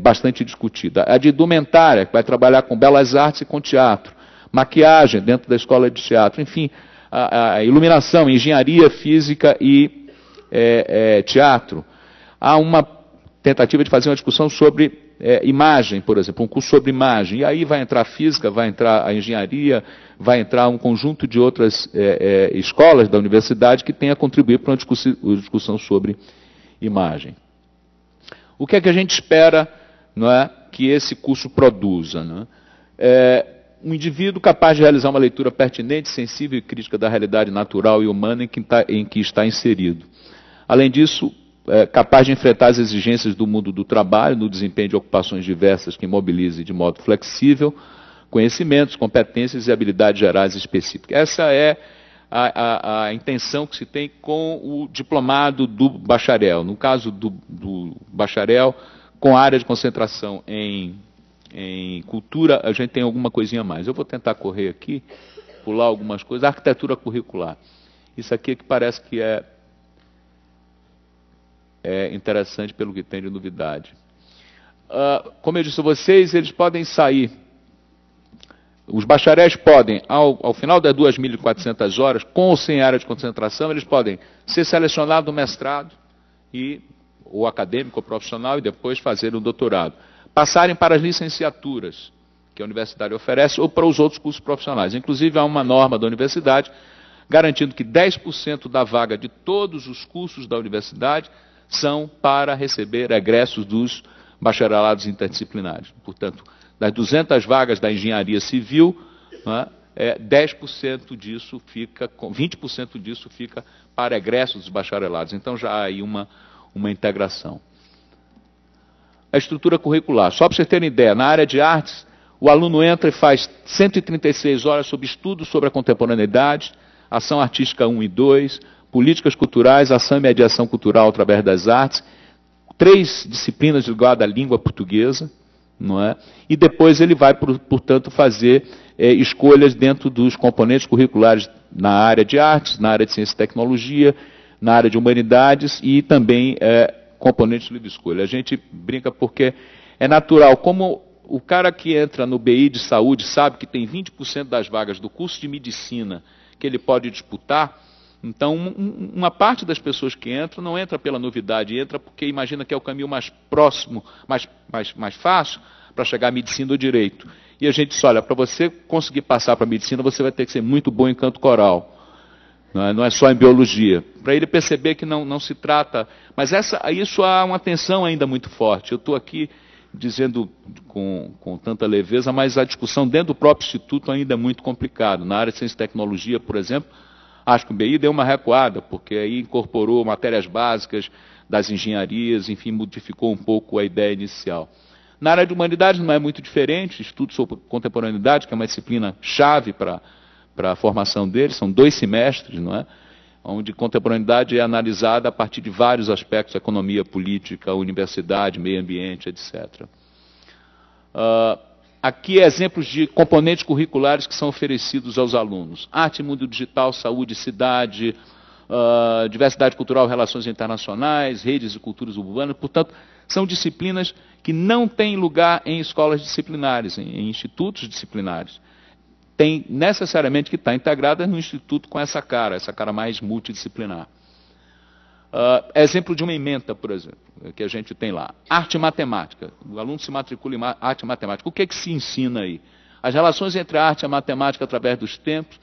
bastante discutida. A de indumentária, que vai trabalhar com belas artes e com teatro. Maquiagem dentro da escola de teatro. Enfim, a iluminação, engenharia, física e teatro. Há uma tentativa de fazer uma discussão sobre imagem, por exemplo, um curso sobre imagem. E aí vai entrar a física, vai entrar a engenharia, vai entrar um conjunto de outras escolas da universidade que tem a contribuir para uma discussão sobre imagem. O que é que a gente espera, não é, que esse curso produza? Não é? Um indivíduo capaz de realizar uma leitura pertinente, sensível e crítica da realidade natural e humana em que está inserido. Além disso, capaz de enfrentar as exigências do mundo do trabalho, no desempenho de ocupações diversas que mobilize de modo flexível, conhecimentos, competências e habilidades gerais específicas. Essa é a intenção que se tem com o diplomado do bacharel. No caso do bacharel, com área de concentração em cultura, a gente tem alguma coisinha a mais. Eu vou tentar correr aqui, pular algumas coisas. Arquitetura curricular. Isso aqui é que parece que é interessante pelo que tem de novidade. Como eu disse a vocês, eles podem sair. Os bacharéis podem, ao final das 2.400 horas, com ou sem área de concentração, eles podem ser selecionados no mestrado, ou acadêmico ou profissional, e depois fazer um doutorado. Passarem para as licenciaturas que a universidade oferece ou para os outros cursos profissionais. Inclusive, há uma norma da universidade garantindo que 10% da vaga de todos os cursos da universidade são para receber egressos dos bacharelados interdisciplinares. Portanto, das 200 vagas da engenharia civil, 10% disso fica, 20% disso fica para egressos dos bacharelados. Então, já há aí uma integração. A estrutura curricular. Só para vocês terem ideia, na área de artes, o aluno entra e faz 136 horas sobre estudos sobre a contemporaneidade, ação artística 1 e 2, políticas culturais, ação e mediação cultural através das artes, 3 disciplinas ligadas à língua portuguesa, não é? E depois ele vai, portanto, fazer escolhas dentro dos componentes curriculares na área de artes, na área de ciência e tecnologia, na área de humanidades e também componentes de livre escolha. A gente brinca porque é natural, como o cara que entra no BI de saúde sabe que tem 20% das vagas do curso de medicina que ele pode disputar. Então, uma parte das pessoas que entram, não entra pela novidade, entra porque imagina que é o caminho mais próximo, mais fácil, para chegar à medicina ou direito. E a gente diz, olha, para você conseguir passar para a medicina, você vai ter que ser muito bom em canto coral. Não é só em biologia. Para ele perceber que não se trata... Mas isso há uma tensão ainda muito forte. Eu estou aqui dizendo com tanta leveza, mas a discussão dentro do próprio Instituto ainda é muito complicada. Na área de ciência e tecnologia, por exemplo, acho que o BI deu uma recuada, porque aí incorporou matérias básicas das engenharias, enfim, modificou um pouco a ideia inicial. Na área de humanidades não é muito diferente, estudo sobre contemporaneidade, que é uma disciplina chave para a formação deles, são 2 semestres, não é? Onde contemporaneidade é analisada a partir de vários aspectos, economia, política, universidade, meio ambiente, etc. Aqui exemplos de componentes curriculares que são oferecidos aos alunos. Arte, mundo digital, saúde, cidade, diversidade cultural, relações internacionais, redes e culturas urbanas. Portanto, são disciplinas que não têm lugar em escolas disciplinares, em institutos disciplinares. Tem necessariamente que estar integrada no instituto com essa cara mais multidisciplinar. Exemplo de uma ementa, por exemplo, que a gente tem lá. Arte e matemática. O aluno se matricula em arte e matemática. O que é que se ensina aí? As relações entre a arte e a matemática através dos tempos,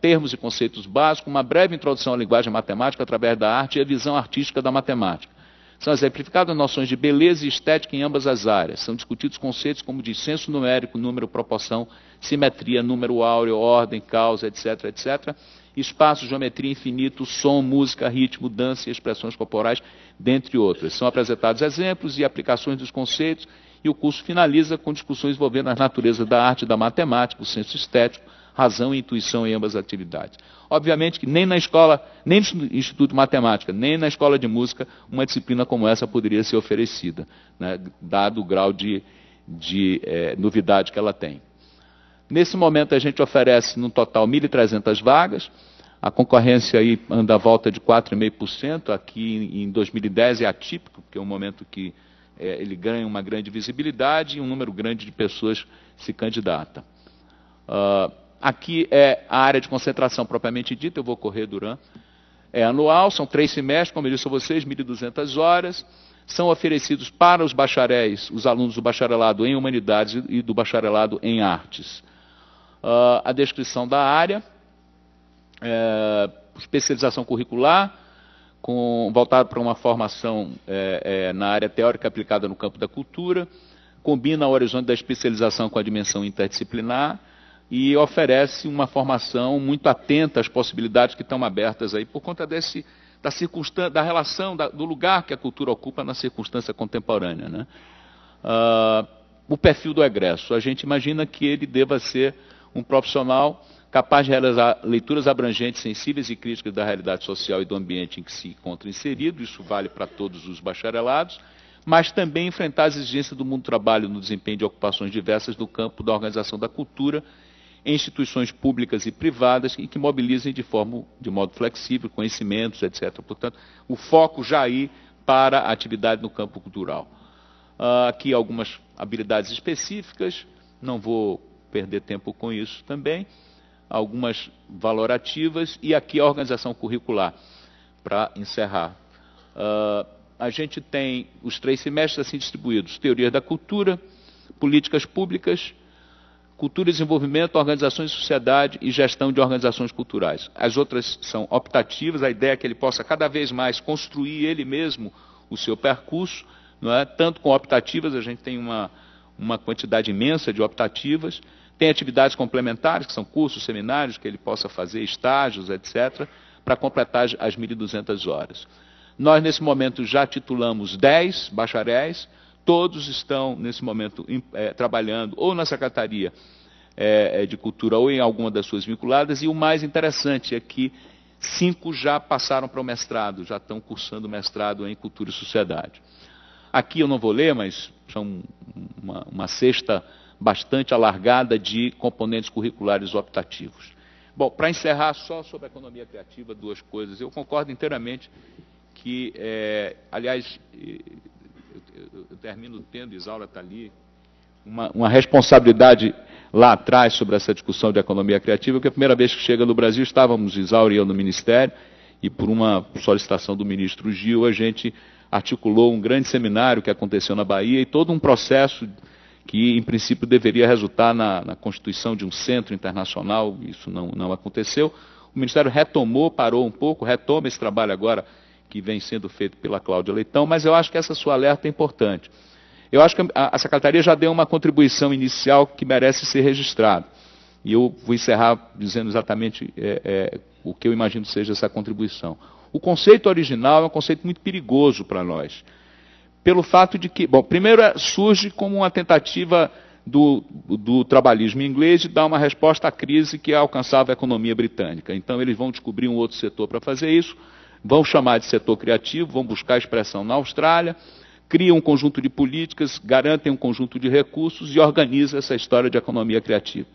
termos e conceitos básicos, uma breve introdução à linguagem matemática através da arte e a visão artística da matemática. São exemplificadas noções de beleza e estética em ambas as áreas. São discutidos conceitos como dissenso numérico, número, proporção, simetria, número áureo, ordem, causa, etc., etc., espaço, geometria, infinito, som, música, ritmo, dança e expressões corporais, dentre outras. São apresentados exemplos e aplicações dos conceitos e o curso finaliza com discussões envolvendo a natureza da arte, da matemática, o senso estético, razão e intuição em ambas as atividades. Obviamente que nem na escola, nem no Instituto de Matemática, nem na escola de música, uma disciplina como essa poderia ser oferecida, né, dado o grau de novidade que ela tem. Nesse momento a gente oferece, no total, 1.300 vagas. A concorrência aí anda à volta de 4,5%. Aqui em 2010 é atípico, porque é um momento que ele ganha uma grande visibilidade e um número grande de pessoas se candidata. Aqui é a área de concentração propriamente dita, eu vou correr durante. É anual, são 3 semestres, como eu disse a vocês, 1.200 horas. São oferecidos para os bacharéis, os alunos do bacharelado em Humanidades e do bacharelado em Artes. A descrição da área, especialização curricular, voltado para uma formação na área teórica aplicada no campo da cultura, combina o horizonte da especialização com a dimensão interdisciplinar e oferece uma formação muito atenta às possibilidades que estão abertas aí por conta desse... da relação, do lugar que a cultura ocupa na circunstância contemporânea, né? O perfil do egresso. A gente imagina que ele deva ser um profissional capaz de realizar leituras abrangentes, sensíveis e críticas da realidade social e do ambiente em que se encontra inserido, isso vale para todos os bacharelados, mas também enfrentar as exigências do mundo do trabalho no desempenho de ocupações diversas do campo da organização da cultura, em instituições públicas e privadas e que mobilizem de modo flexível, conhecimentos, etc. Portanto, o foco já aí para a atividade no campo cultural. Aqui algumas habilidades específicas, não vou perder tempo com isso também, algumas valorativas e aqui a organização curricular, para encerrar. A gente tem os 3 semestres assim distribuídos: teoria da cultura, políticas públicas, cultura e desenvolvimento, organizações de sociedade e gestão de organizações culturais. As outras são optativas, a ideia é que ele possa cada vez mais construir ele mesmo o seu percurso, não é? Tanto com optativas, a gente tem uma quantidade imensa de optativas, tem atividades complementares, que são cursos, seminários, que ele possa fazer, estágios, etc., para completar as 1.200 horas. Nós, nesse momento, já titulamos 10 bacharéis. Todos estão, nesse momento, trabalhando ou na Secretaria de Cultura ou em alguma das suas vinculadas. E o mais interessante é que 5 já passaram para o mestrado, já estão cursando mestrado em Cultura e Sociedade. Aqui eu não vou ler, mas são uma cesta bastante alargada de componentes curriculares optativos. Bom, para encerrar, só sobre a economia criativa, 2 coisas. Eu concordo inteiramente que, aliás... Eu termino tendo, Isaura está ali, uma responsabilidade lá atrás sobre essa discussão de economia criativa, porque a primeira vez que chega no Brasil, estávamos Isaura e eu no Ministério, e por uma solicitação do ministro Gil, a gente articulou um grande seminário que aconteceu na Bahia e todo um processo que, em princípio, deveria resultar na constituição de um centro internacional, isso não aconteceu. O Ministério retomou, parou um pouco, retoma esse trabalho agora, que vem sendo feito pela Cláudia Leitão, mas eu acho que essa sua alerta é importante. Eu acho que a Secretaria já deu uma contribuição inicial que merece ser registrada. E eu vou encerrar dizendo exatamente o que eu imagino seja essa contribuição. O conceito original é um conceito muito perigoso para nós. Pelo fato de que, bom, primeiro surge como uma tentativa do trabalhismo inglês de dar uma resposta à crise que alcançava a economia britânica. Então eles vão descobrir um outro setor para fazer isso, vão chamar de setor criativo, vão buscar expressão na Austrália, criam um conjunto de políticas, garantem um conjunto de recursos e organizam essa história de economia criativa.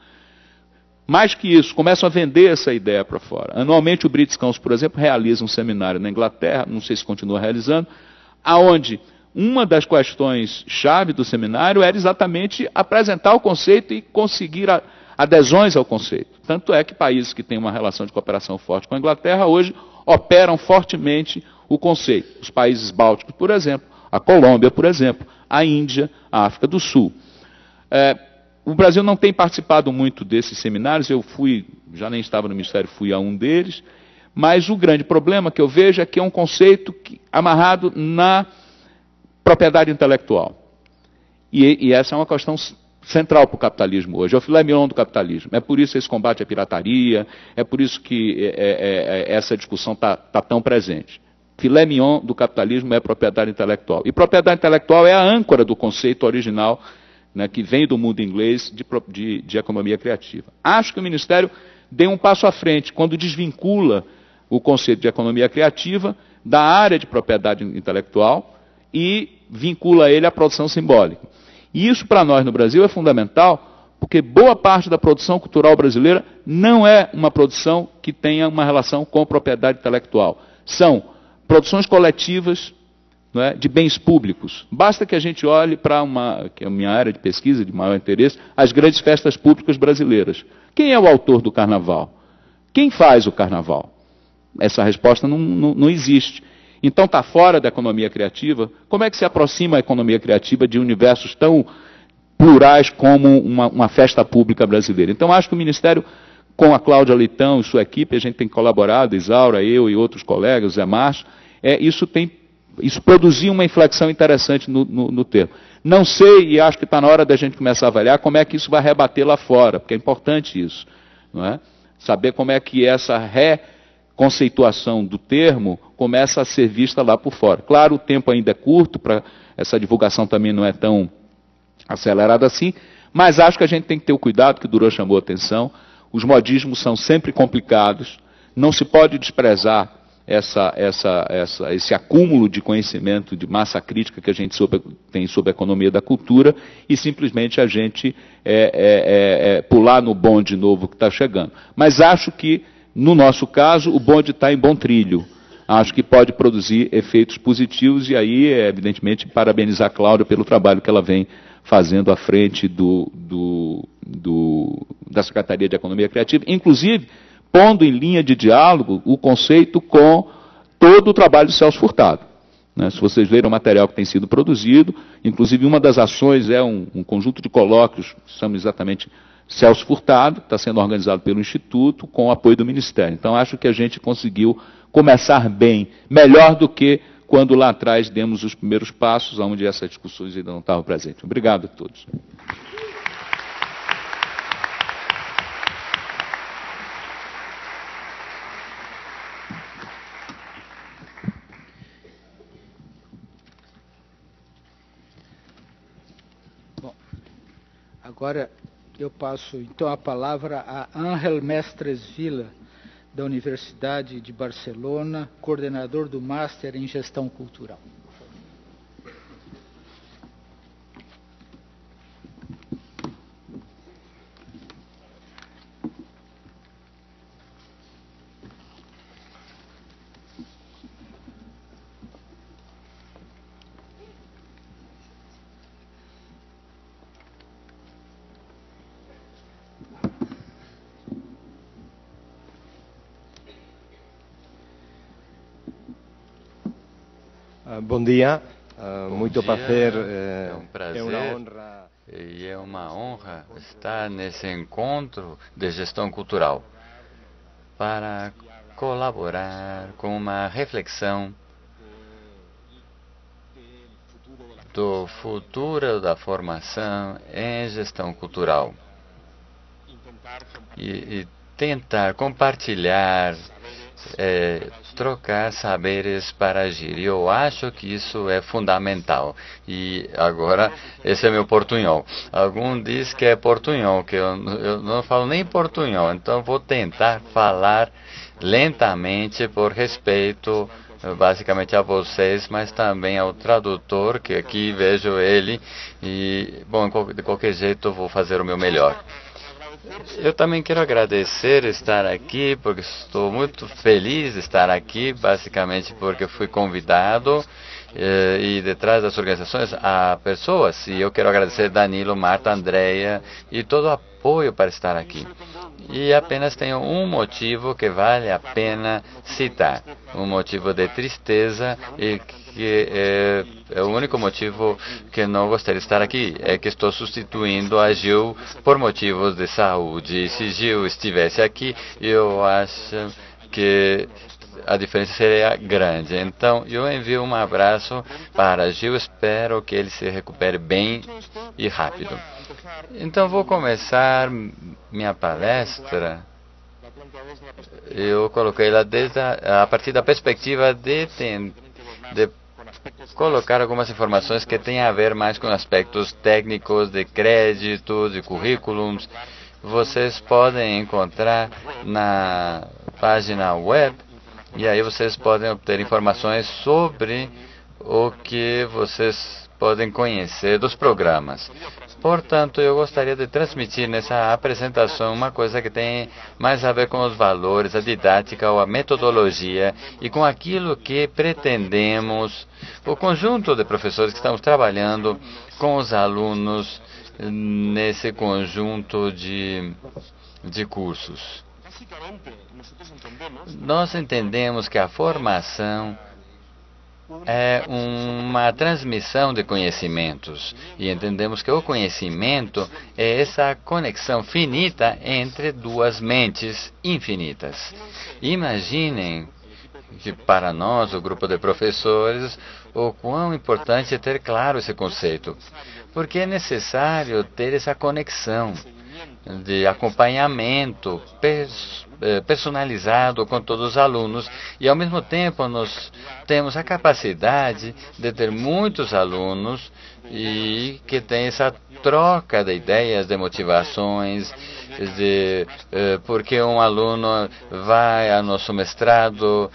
Mais que isso, começam a vender essa ideia para fora. Anualmente o British Council, por exemplo, realiza um seminário na Inglaterra, não sei se continua realizando, aonde uma das questões-chave do seminário era exatamente apresentar o conceito e conseguir adesões ao conceito. Tanto é que países que têm uma relação de cooperação forte com a Inglaterra hoje operam fortemente o conceito. Os países bálticos, por exemplo, a Colômbia, por exemplo, a Índia, a África do Sul. O Brasil não tem participado muito desses seminários, eu fui, já nem estava no Ministério, fui a um deles, mas o grande problema que eu vejo é que é um conceito amarrado na propriedade intelectual. E essa é uma questão central para o capitalismo hoje, é o filé mignon do capitalismo. É por isso esse combate à pirataria, é por isso que essa discussão está tão presente. Filé mignon do capitalismo é propriedade intelectual. E propriedade intelectual é a âncora do conceito original né, que vem do mundo inglês de economia criativa. Acho que o Ministério deu um passo à frente quando desvincula o conceito de economia criativa da área de propriedade intelectual e vincula ele à produção simbólica. E isso para nós no Brasil é fundamental, porque boa parte da produção cultural brasileira não é uma produção que tenha uma relação com propriedade intelectual. São produções coletivas, né, de bens públicos. Basta que a gente olhe para uma, que é a minha área de pesquisa de maior interesse, as grandes festas públicas brasileiras. Quem é o autor do carnaval? Quem faz o carnaval? Essa resposta não existe. Então está fora da economia criativa. Como é que se aproxima a economia criativa de universos tão plurais como uma festa pública brasileira? Então acho que o Ministério, com a Cláudia Leitão e sua equipe, a gente tem colaborado, Isaura, eu e outros colegas, Zé Márcio, isso produziu uma inflexão interessante no termo. Não sei, e acho que está na hora da gente começar a avaliar como é que isso vai rebater lá fora, porque é importante isso, não é? Saber como é que essa conceituação do termo começa a ser vista lá por fora. Claro, o tempo ainda é curto, para essa divulgação também não é tão acelerada assim, mas acho que a gente tem que ter o cuidado que o Duran chamou a atenção. Os modismos são sempre complicados, não se pode desprezar esse acúmulo de conhecimento, de massa crítica que a gente tem sobre a economia da cultura e simplesmente a gente pular no bonde novo que está chegando. Mas acho que, no nosso caso, o bonde está em bom trilho. Acho que pode produzir efeitos positivos e aí, evidentemente, parabenizar a Cláudia pelo trabalho que ela vem fazendo à frente da Secretaria de Economia Criativa, inclusive pondo em linha de diálogo o conceito com todo o trabalho do Celso Furtado. Né? Se vocês leram o material que tem sido produzido, inclusive uma das ações é um conjunto de colóquios, são exatamente... Celso Furtado, que está sendo organizado pelo Instituto, com o apoio do Ministério. Então, acho que a gente conseguiu começar bem, melhor do que quando lá atrás demos os primeiros passos, onde essas discussões ainda não estavam presentes. Obrigado a todos. Bom, agora... eu passo, então, a palavra a Ángel Mestres Vila, da Universidade de Barcelona, coordenador do Master em Gestão Cultural. Bom dia, muito prazer. É um prazer e é uma honra estar nesse encontro de gestão cultural para colaborar com uma reflexão do futuro da formação em gestão cultural e tentar compartilhar, trocar saberes para agir. E eu acho que isso é fundamental. E agora, esse é meu portunhol. Algum diz que é portunhol, que eu não falo nem portunhol. Então, vou tentar falar lentamente por respeito, basicamente, a vocês, mas também ao tradutor, que aqui vejo ele. E, bom, de qualquer jeito, eu vou fazer o meu melhor. Eu também quero agradecer estar aqui, porque estou muito feliz de estar aqui, basicamente porque fui convidado e detrás das organizações há pessoas. E eu quero agradecer Danilo, Marta, Andreia e todo o apoio para estar aqui. E apenas tenho um motivo que vale a pena citar, um motivo de tristeza e que é o único motivo que não gostaria de estar aqui, é que estou substituindo a Gil por motivos de saúde. E se Gil estivesse aqui, eu acho que a diferença seria grande. Então, eu envio um abraço para Gil, espero que ele se recupere bem e rápido. Então, vou começar minha palestra. Eu coloquei ela desde a partir da perspectiva de colocar algumas informações que têm a ver mais com aspectos técnicos de créditos e currículums. Vocês podem encontrar na página web e aí vocês podem obter informações sobre o que vocês podem conhecer dos programas. Portanto, eu gostaria de transmitir nessa apresentação uma coisa que tem mais a ver com os valores, a didática ou a metodologia e com aquilo que pretendemos, o conjunto de professores que estamos trabalhando com os alunos nesse conjunto de cursos. Nós entendemos que a formação é uma transmissão de conhecimentos e entendemos que o conhecimento é essa conexão finita entre duas mentes infinitas. Imaginem que para nós, o grupo de professores, o quão importante é ter claro esse conceito, porque é necessário ter essa conexão de acompanhamento personalizado com todos os alunos e, ao mesmo tempo, nós temos a capacidade de ter muitos alunos e que tem essa troca de ideias, de motivações, de porque um aluno vai ao nosso mestrado,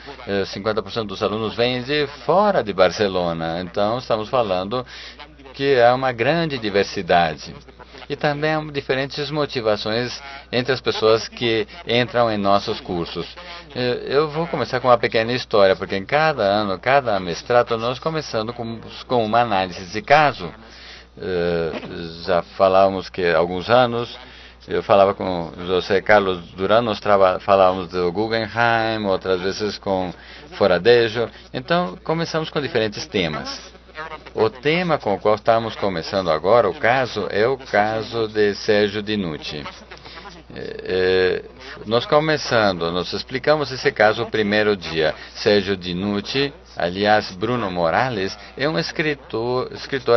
50% dos alunos vêm de fora de Barcelona. Então, estamos falando que há uma grande diversidade. E também há diferentes motivações entre as pessoas que entram em nossos cursos. Eu vou começar com uma pequena história, porque em cada ano, cada mestrado, nós começamos com uma análise de caso. Já falávamos que há alguns anos, eu falava com José Carlos Duran, nós falávamos do Guggenheim, outras vezes com Foradejo. Então, começamos com diferentes temas. O tema com o qual estamos começando agora, o caso, é o caso de Sérgio Di Nucci. Nós explicamos esse caso no primeiro dia. Sérgio Di Nucci, aliás, Bruno Morales, é um escritor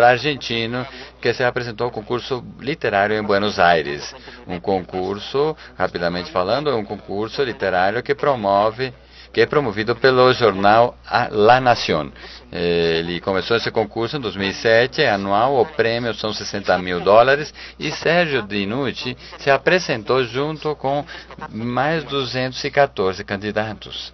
argentino que se apresentou ao concurso literário em Buenos Aires. Um concurso, rapidamente falando, é um concurso literário que é promovido pelo jornal La Nación. Ele começou esse concurso em 2007, é anual, o prêmio são $60.000, e Sérgio Di Nucci se apresentou junto com mais 214 candidatos.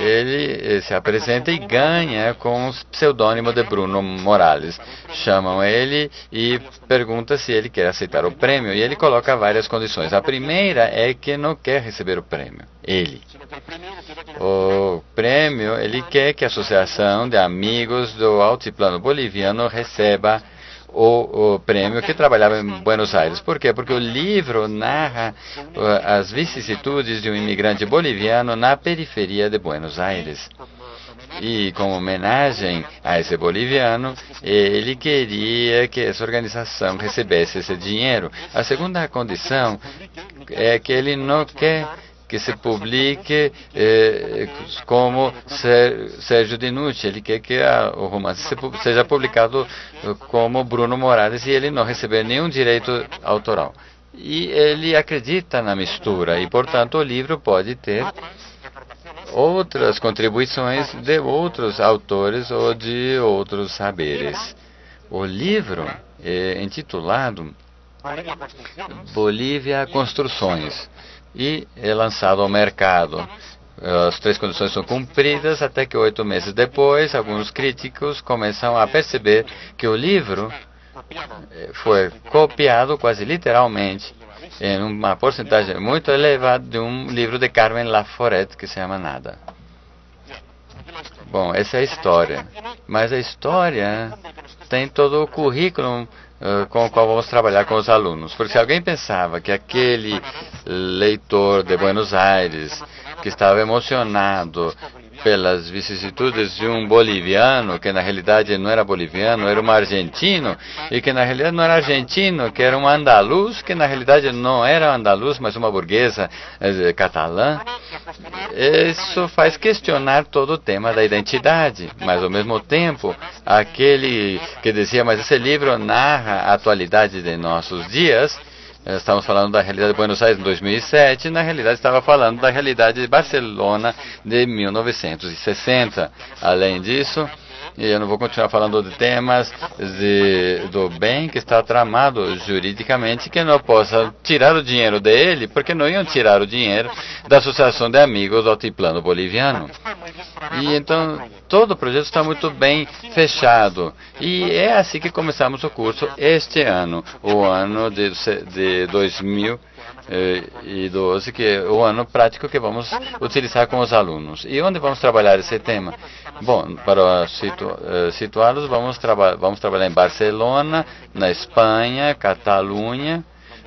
Ele se apresenta e ganha com o pseudônimo de Bruno Morales. Chamam ele e perguntam se ele quer aceitar o prêmio e ele coloca várias condições. A primeira é que não quer receber o prêmio, ele quer que a Associação de Amigos do Altiplano Boliviano receba o prêmio que trabalhava em Buenos Aires. Por quê? Porque o livro narra as vicissitudes de um imigrante boliviano na periferia de Buenos Aires. E, como homenagem a esse boliviano, ele queria que essa organização recebesse esse dinheiro. A segunda condição é que ele não quer que se publique como Sérgio Di Nucci. Ele quer que o romance seja publicado como Bruno Morales e ele não receber nenhum direito autoral. E ele acredita na mistura e, portanto, o livro pode ter outras contribuições de outros autores ou de outros saberes. O livro é intitulado Bolívia Construções e é lançado ao mercado. As três condições são cumpridas até que 8 meses depois, alguns críticos começam a perceber que o livro foi copiado quase literalmente em uma porcentagem muito elevada de um livro de Carmen Laforet que se chama Nada. Bom, essa é a história. Mas a história tem todo o currículo com o qual vamos trabalhar com os alunos. Porque se alguém pensava que aquele leitor de Buenos Aires, que estava emocionado pelas vicissitudes de um boliviano, que na realidade não era boliviano, era um argentino, e que na realidade não era argentino, que era um andaluz, que na realidade não era andaluz, mas uma burguesa catalã, isso faz questionar todo o tema da identidade. Mas, ao mesmo tempo, aquele que dizia, mas esse livro narra a atualidade de nossos dias, Estávamos falando da realidade de Buenos Aires em 2007, na realidade estava falando da realidade de Barcelona de 1960. Além disso, eu não vou continuar falando de temas do bem que está tramado juridicamente, que não possa tirar o dinheiro dele, porque não iam tirar o dinheiro da Associação de Amigos do Altiplano Boliviano. E então, todo o projeto está muito bem fechado. E é assim que começamos o curso este ano, o ano de 2012, que é o ano prático que vamos utilizar com os alunos. E onde vamos trabalhar esse tema? Bom, para situá-los, vamos trabalhar em Barcelona, na Espanha, Catalunha,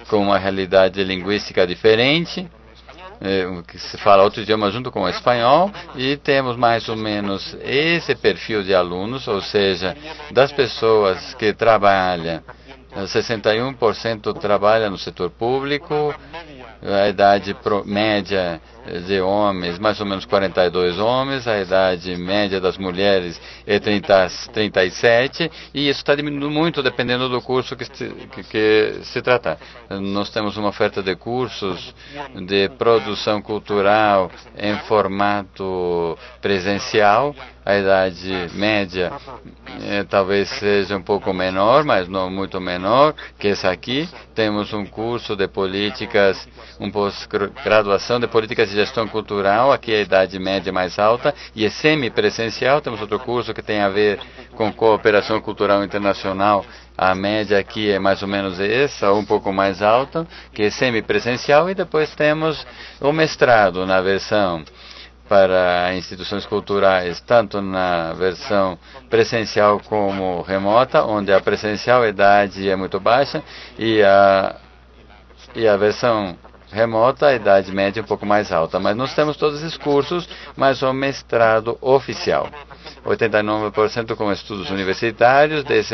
com uma realidade linguística diferente, que se fala outro idioma junto com o espanhol, e temos mais ou menos esse perfil de alunos, ou seja, das pessoas que trabalham, 61% trabalha no setor público, a idade média de homens, mais ou menos 42 homens, a idade média das mulheres é 37, e isso está diminuindo muito dependendo do curso que se tratar. Nós temos uma oferta de cursos de produção cultural em formato presencial, a idade média talvez seja um pouco menor, mas não muito menor que essa aqui. Temos um curso de políticas, um pós-graduação de políticas de gestão cultural, aqui a idade média mais alta, e é semi-presencial. Temos outro curso que tem a ver com cooperação cultural internacional, a média aqui é mais ou menos essa, ou um pouco mais alta, que é semi-presencial, e depois temos o mestrado na versão para instituições culturais, tanto na versão presencial como remota, onde a presencial idade é muito baixa e a versão remota, a idade média um pouco mais alta. Mas nós temos todos esses cursos, mas o mestrado oficial. 89% com estudos universitários, desse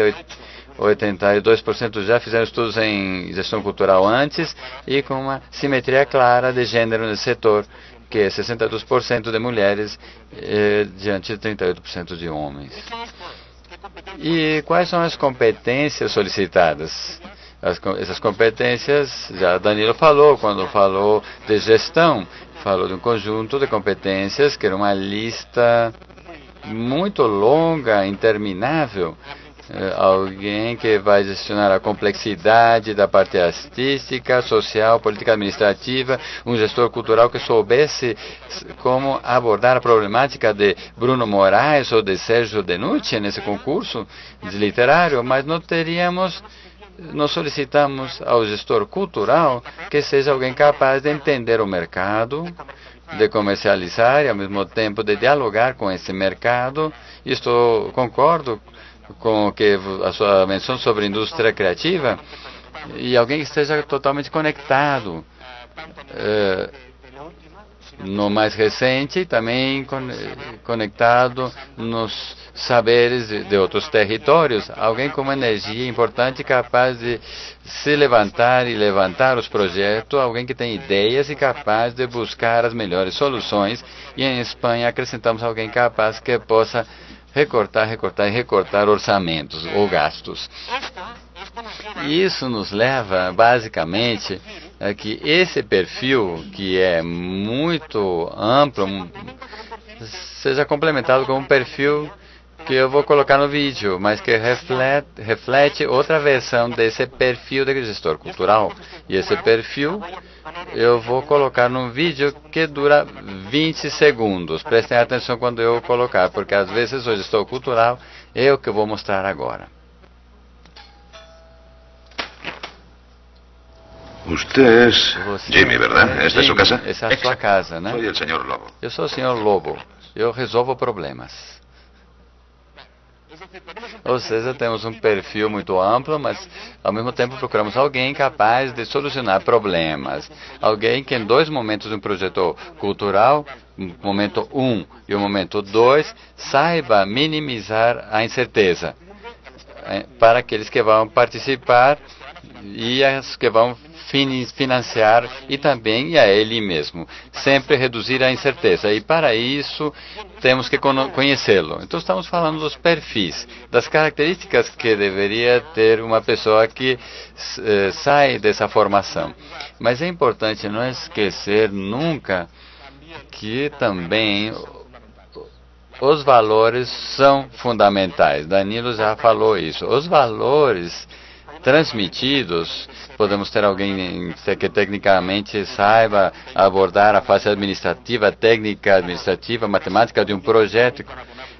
82% já fizeram estudos em gestão cultural antes, e com uma simetria clara de gênero nesse setor, que é 62% de mulheres diante de 38% de homens. E quais são as competências solicitadas? Essas competências, já Danilo falou, quando falou de gestão, falou de um conjunto de competências, que era uma lista muito longa, interminável. Alguém que vai gestionar a complexidade da parte artística, social, política administrativa, um gestor cultural que soubesse como abordar a problemática de Bruno Morales ou de Sérgio Di Nucci nesse concurso de literário, mas não teríamos... Nós solicitamos ao gestor cultural que seja alguém capaz de entender o mercado, de comercializar e, ao mesmo tempo, de dialogar com esse mercado. Isto concordo com a sua menção sobre indústria criativa, e alguém que esteja totalmente conectado no mais recente, também conectado nos saberes de outros territórios, alguém com uma energia importante, capaz de se levantar e levantar os projetos, alguém que tem ideias e capaz de buscar as melhores soluções. E em Espanha acrescentamos alguém capaz que possa recortar orçamentos ou gastos. Isso nos leva, basicamente, a que esse perfil, que é muito amplo, seja complementado com um perfil que eu vou colocar no vídeo, mas que reflete outra versão desse perfil de gestor cultural. E esse perfil eu vou colocar num vídeo que dura 20 segundos. Prestem atenção quando eu colocar, porque às vezes o gestor cultural é o que eu vou mostrar agora. Usted es Jimmy, ¿verdad? ¿Esta es su casa? Esa es su casa, ¿no? Soy el señor Lobo. Yo soy el señor Lobo. Yo resolvo problemas. Ou seja, temos um perfil muito amplo, mas ao mesmo tempo procuramos alguém capaz de solucionar problemas. Alguém que em dois momentos de um projeto cultural, momento 1 e o momento 2, saiba minimizar a incerteza para aqueles que vão participar e as que vão financiar e também a ele mesmo. Sempre reduzir a incerteza e para isso temos que conhecê-lo. Então estamos falando dos perfis, das características que deveria ter uma pessoa que sai dessa formação. Mas é importante não esquecer nunca que também os valores são fundamentais. Danilo já falou isso. Os valores transmitidos, podemos ter alguém que tecnicamente saiba abordar a face administrativa, técnica administrativa, matemática de um projeto,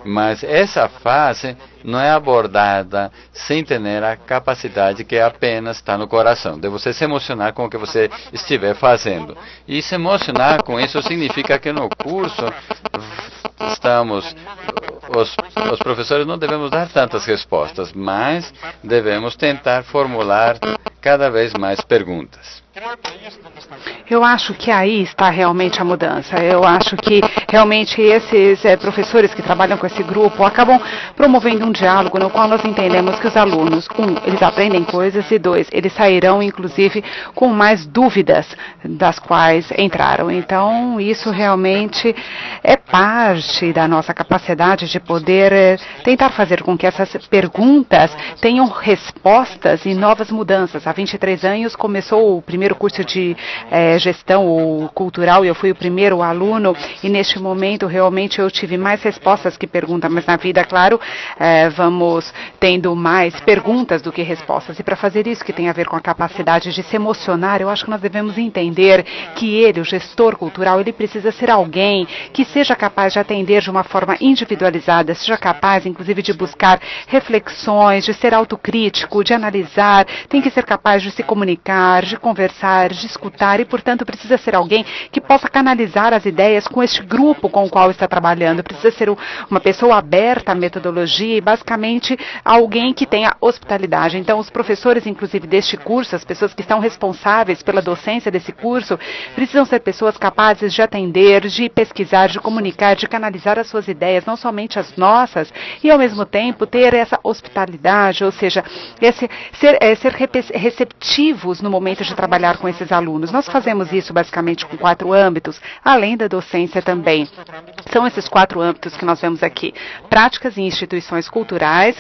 mas essa face não é abordada sem ter a capacidade que apenas está no coração, de você se emocionar com o que você estiver fazendo. E se emocionar com isso significa que no curso os professores não devemos dar tantas respostas, mas devemos tentar formular cada vez mais perguntas. Eu acho que aí está realmente a mudança. Eu acho que realmente esses professores que trabalham com esse grupo acabam promovendo um diálogo no qual nós entendemos que os alunos, eles aprendem coisas e dois, eles sairão inclusive com mais dúvidas das quais entraram. Então isso realmente é parte da nossa capacidade de poder tentar fazer com que essas perguntas tenham respostas e novas mudanças. Há 23 anos começou o primeiro curso de gestão cultural, eu fui o primeiro aluno e neste momento realmente eu tive mais respostas que perguntas, mas na vida, claro, vamos tendo mais perguntas do que respostas. E para fazer isso, que tem a ver com a capacidade de se emocionar, eu acho que nós devemos entender que ele, o gestor cultural, ele precisa ser alguém que seja capaz de atender de uma forma individualizada, seja capaz, inclusive, de buscar reflexões, de ser autocrítico, de analisar, tem que ser capaz de se comunicar, de conversar, de escutar e, portanto, precisa ser alguém que possa canalizar as ideias com este grupo com o qual está trabalhando. Precisa ser uma pessoa aberta à metodologia e, basicamente, alguém que tenha hospitalidade. Então, os professores, inclusive, deste curso, as pessoas que estão responsáveis pela docência desse curso, precisam ser pessoas capazes de atender, de pesquisar, de comunicar, de canalizar as suas ideias, não somente as nossas, e, ao mesmo tempo, ter essa hospitalidade, ou seja, ser receptivos no momento de trabalhar com esses alunos. Nós fazemos isso basicamente com 4 âmbitos, além da docência também. São esses 4 âmbitos que nós vemos aqui. Práticas em instituições culturais,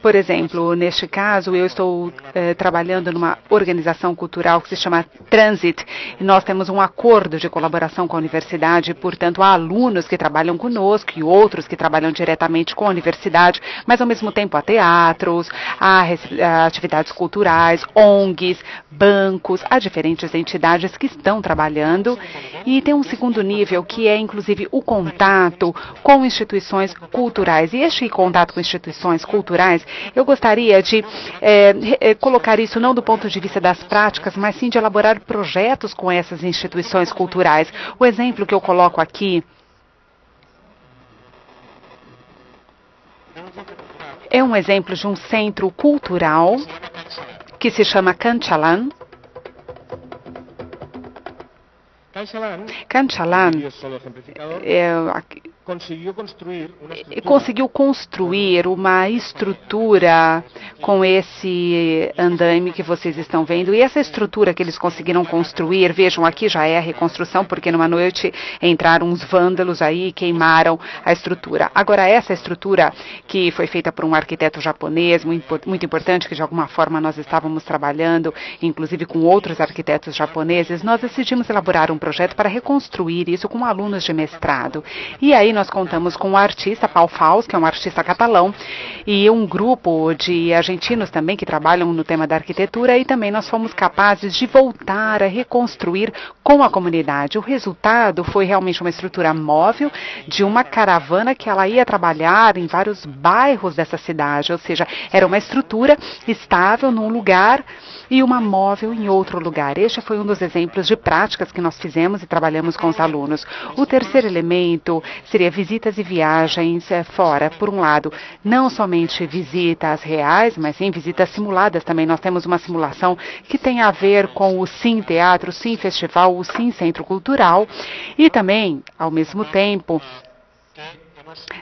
por exemplo, neste caso eu estou trabalhando numa organização cultural que se chama Transit, e nós temos um acordo de colaboração com a universidade, portanto há alunos que trabalham conosco e outros que trabalham diretamente com a universidade, mas ao mesmo tempo há teatros, há atividades culturais, ONGs, bancos, há diferentes entidades que estão trabalhando e tem um segundo nível que é inclusive o contato com instituições culturais. E este contato com instituições culturais, eu gostaria de colocar isso não do ponto de vista das práticas, mas sim de elaborar projetos com essas instituições culturais. O exemplo que eu coloco aqui é um exemplo de um centro cultural que se chama Kanchalan. Kanchalan conseguiu construir uma estrutura com esse andaime que vocês estão vendo. E essa estrutura que eles conseguiram construir, vejam, aqui já é a reconstrução, porque numa noite entraram uns vândalos aí e queimaram a estrutura. Agora, essa estrutura que foi feita por um arquiteto japonês, muito importante, que de alguma forma nós estávamos trabalhando, inclusive com outros arquitetos japoneses, nós decidimos elaborar um projeto para reconstruir isso com alunos de mestrado. E aí nós contamos com o artista Paulo Faus, que é um artista catalão, e um grupo de argentinos também que trabalham no tema da arquitetura, e também nós fomos capazes de voltar a reconstruir com a comunidade. O resultado foi realmente uma estrutura móvel de uma caravana que ela ia trabalhar em vários bairros dessa cidade, ou seja, era uma estrutura estável num lugar e uma móvel em outro lugar. Este foi um dos exemplos de práticas que nós fizemos e trabalhamos com os alunos. O terceiro elemento seria visitas e viagens fora. Por um lado, não somente visitas reais, mas sim visitas simuladas também. Nós temos uma simulação que tem a ver com o Sim Teatro, o Sim Festival, o Sim Centro Cultural e também, ao mesmo tempo,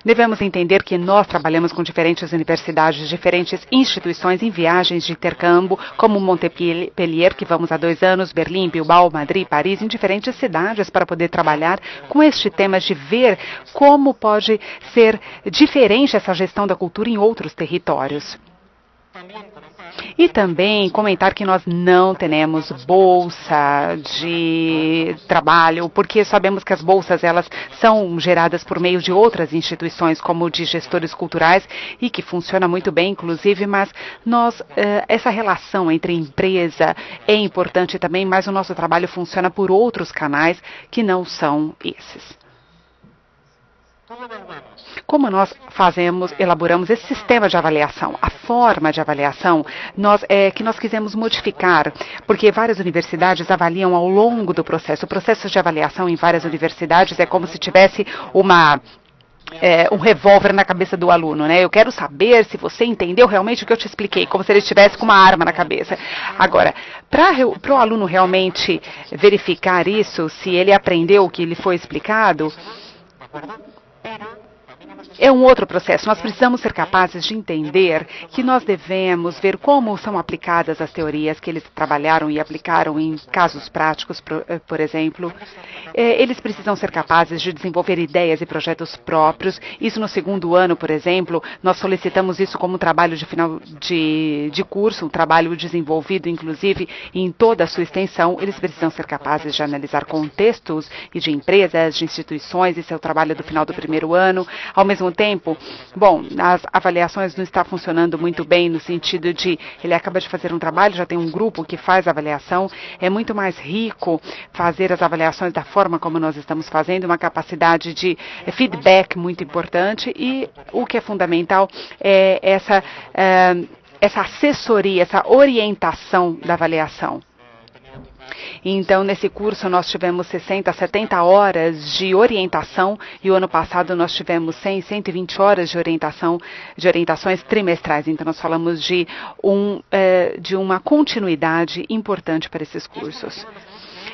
Devemos entender que nós trabalhamos com diferentes universidades, diferentes instituições em viagens de intercâmbio, como Montpellier, que vamos há 2 anos, Berlim, Bilbao, Madrid, Paris, em diferentes cidades para poder trabalhar com este tema de ver como pode ser diferente essa gestão da cultura em outros territórios. E também comentar que nós não temos bolsa de trabalho, porque sabemos que as bolsas elas são geradas por meio de outras instituições, como de gestores culturais, e que funciona muito bem, inclusive, mas nós, essa relação entre empresa é importante também, mas o nosso trabalho funciona por outros canais que não são esses. Como nós elaboramos esse sistema de avaliação, a forma de avaliação que nós quisemos modificar, porque várias universidades avaliam ao longo do processo. O processo de avaliação em várias universidades é como se tivesse um revólver na cabeça do aluno, né? Eu quero saber se você entendeu realmente o que eu te expliquei, como se ele estivesse com uma arma na cabeça. Agora, para o aluno realmente verificar isso, se ele aprendeu o que lhe foi explicado, é um outro processo. Nós precisamos ser capazes de entender que nós devemos ver como são aplicadas as teorias que eles trabalharam e aplicaram em casos práticos, por exemplo. Eles precisam ser capazes de desenvolver ideias e projetos próprios. Isso no 2º ano, por exemplo, nós solicitamos isso como um trabalho de final de curso, um trabalho desenvolvido, inclusive, em toda a sua extensão. Eles precisam ser capazes de analisar contextos e de empresas, de instituições. Esse é o trabalho do final do 1º ano. Ao mesmo tempo, as avaliações não estão funcionando muito bem no sentido de ele acaba de fazer um trabalho, já tem um grupo que faz a avaliação. É muito mais rico fazer as avaliações da forma como nós estamos fazendo, uma capacidade de feedback muito importante, e o que é fundamental é essa assessoria, essa orientação da avaliação. Então, nesse curso, nós tivemos 60, 70 horas de orientação, e o ano passado nós tivemos 100, 120 horas de orientação, de orientações trimestrais. Então, nós falamos de uma continuidade importante para esses cursos.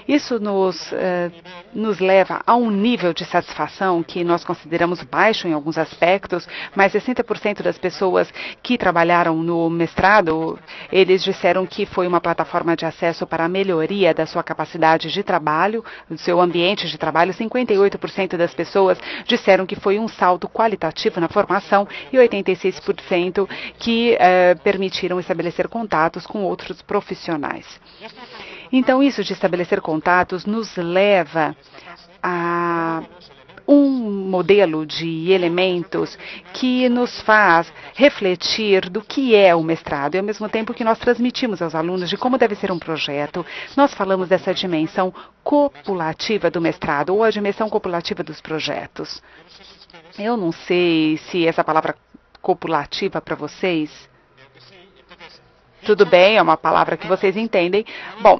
Isso nos leva a um nível de satisfação que nós consideramos baixo em alguns aspectos, mas 60% das pessoas que trabalharam no mestrado, eles disseram que foi uma plataforma de acesso para a melhoria da sua capacidade de trabalho, do seu ambiente de trabalho. 58% das pessoas disseram que foi um salto qualitativo na formação, e 86% que permitiram estabelecer contatos com outros profissionais. Então, isso de estabelecer contatos nos leva a um modelo de elementos que nos faz refletir do que é o mestrado, e ao mesmo tempo que nós transmitimos aos alunos de como deve ser um projeto. Nós falamos dessa dimensão copulativa do mestrado, ou a dimensão copulativa dos projetos. Eu não sei se essa palavra copulativa para vocês... Tudo bem, é uma palavra que vocês entendem.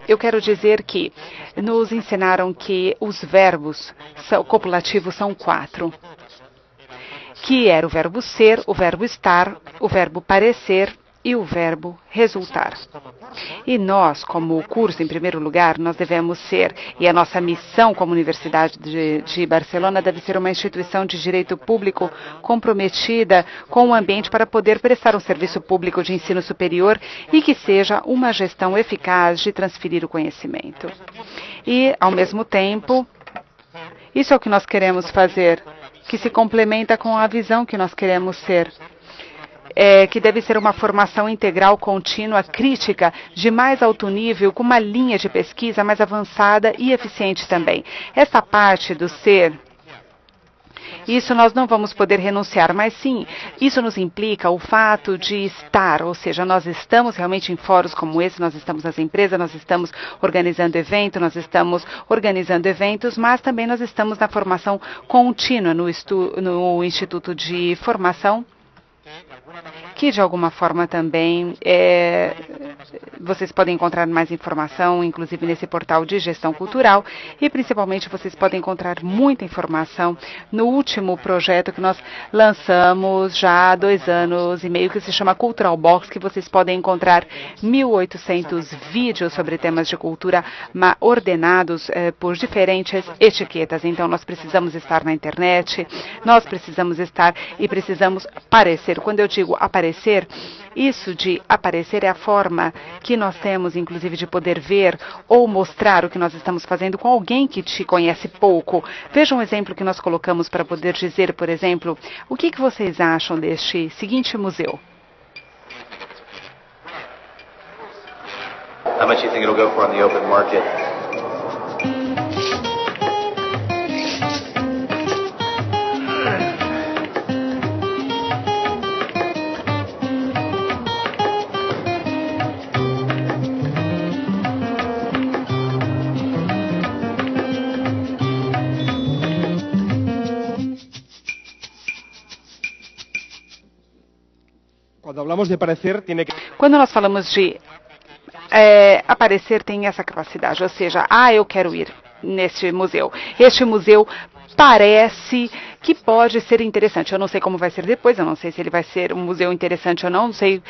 Eu quero dizer que nos ensinaram que os verbos copulativos são 4, que era o verbo ser, o verbo estar, o verbo parecer e o verbo resultar. E nós, como curso, em primeiro lugar, nós devemos ser, e a nossa missão como Universidade de Barcelona deve ser uma instituição de direito público comprometida com o ambiente para poder prestar um serviço público de ensino superior e que seja uma gestão eficaz de transferir o conhecimento. E, ao mesmo tempo, isso é o que nós queremos fazer, que se complementa com a visão que nós queremos ser. Que deve ser uma formação integral, contínua, crítica, de mais alto nível, com uma linha de pesquisa mais avançada e eficiente também. Essa parte do ser, isso nós não vamos poder renunciar, mas sim, isso nos implica o fato de estar, ou seja, nós estamos realmente em fóruns como esse, nós estamos nas empresas, nós estamos organizando eventos, mas também nós estamos na formação contínua no Instituto de Formação, que de alguma forma também Vocês podem encontrar mais informação, inclusive nesse portal de gestão cultural, e principalmente vocês podem encontrar muita informação no último projeto que nós lançamos já há 2 anos e meio, que se chama Cultural Box, que vocês podem encontrar 1.800 vídeos sobre temas de cultura ordenados por diferentes etiquetas. Então, nós precisamos estar na internet, nós precisamos estar e precisamos aparecer. Quando eu digo aparecer, isso de aparecer é a forma que nós temos, inclusive, de poder ver ou mostrar o que nós estamos fazendo com alguém que te conhece pouco. Veja um exemplo que nós colocamos para poder dizer, por exemplo, o que vocês acham deste seguinte museu? How much do you think it'll go for on the open market? Quando nós falamos de aparecer, tem essa capacidade, ou seja, eu quero ir neste museu. Este museu parece que pode ser interessante. Eu não sei como vai ser depois, eu não sei se ele vai ser um museu interessante ou não, não sei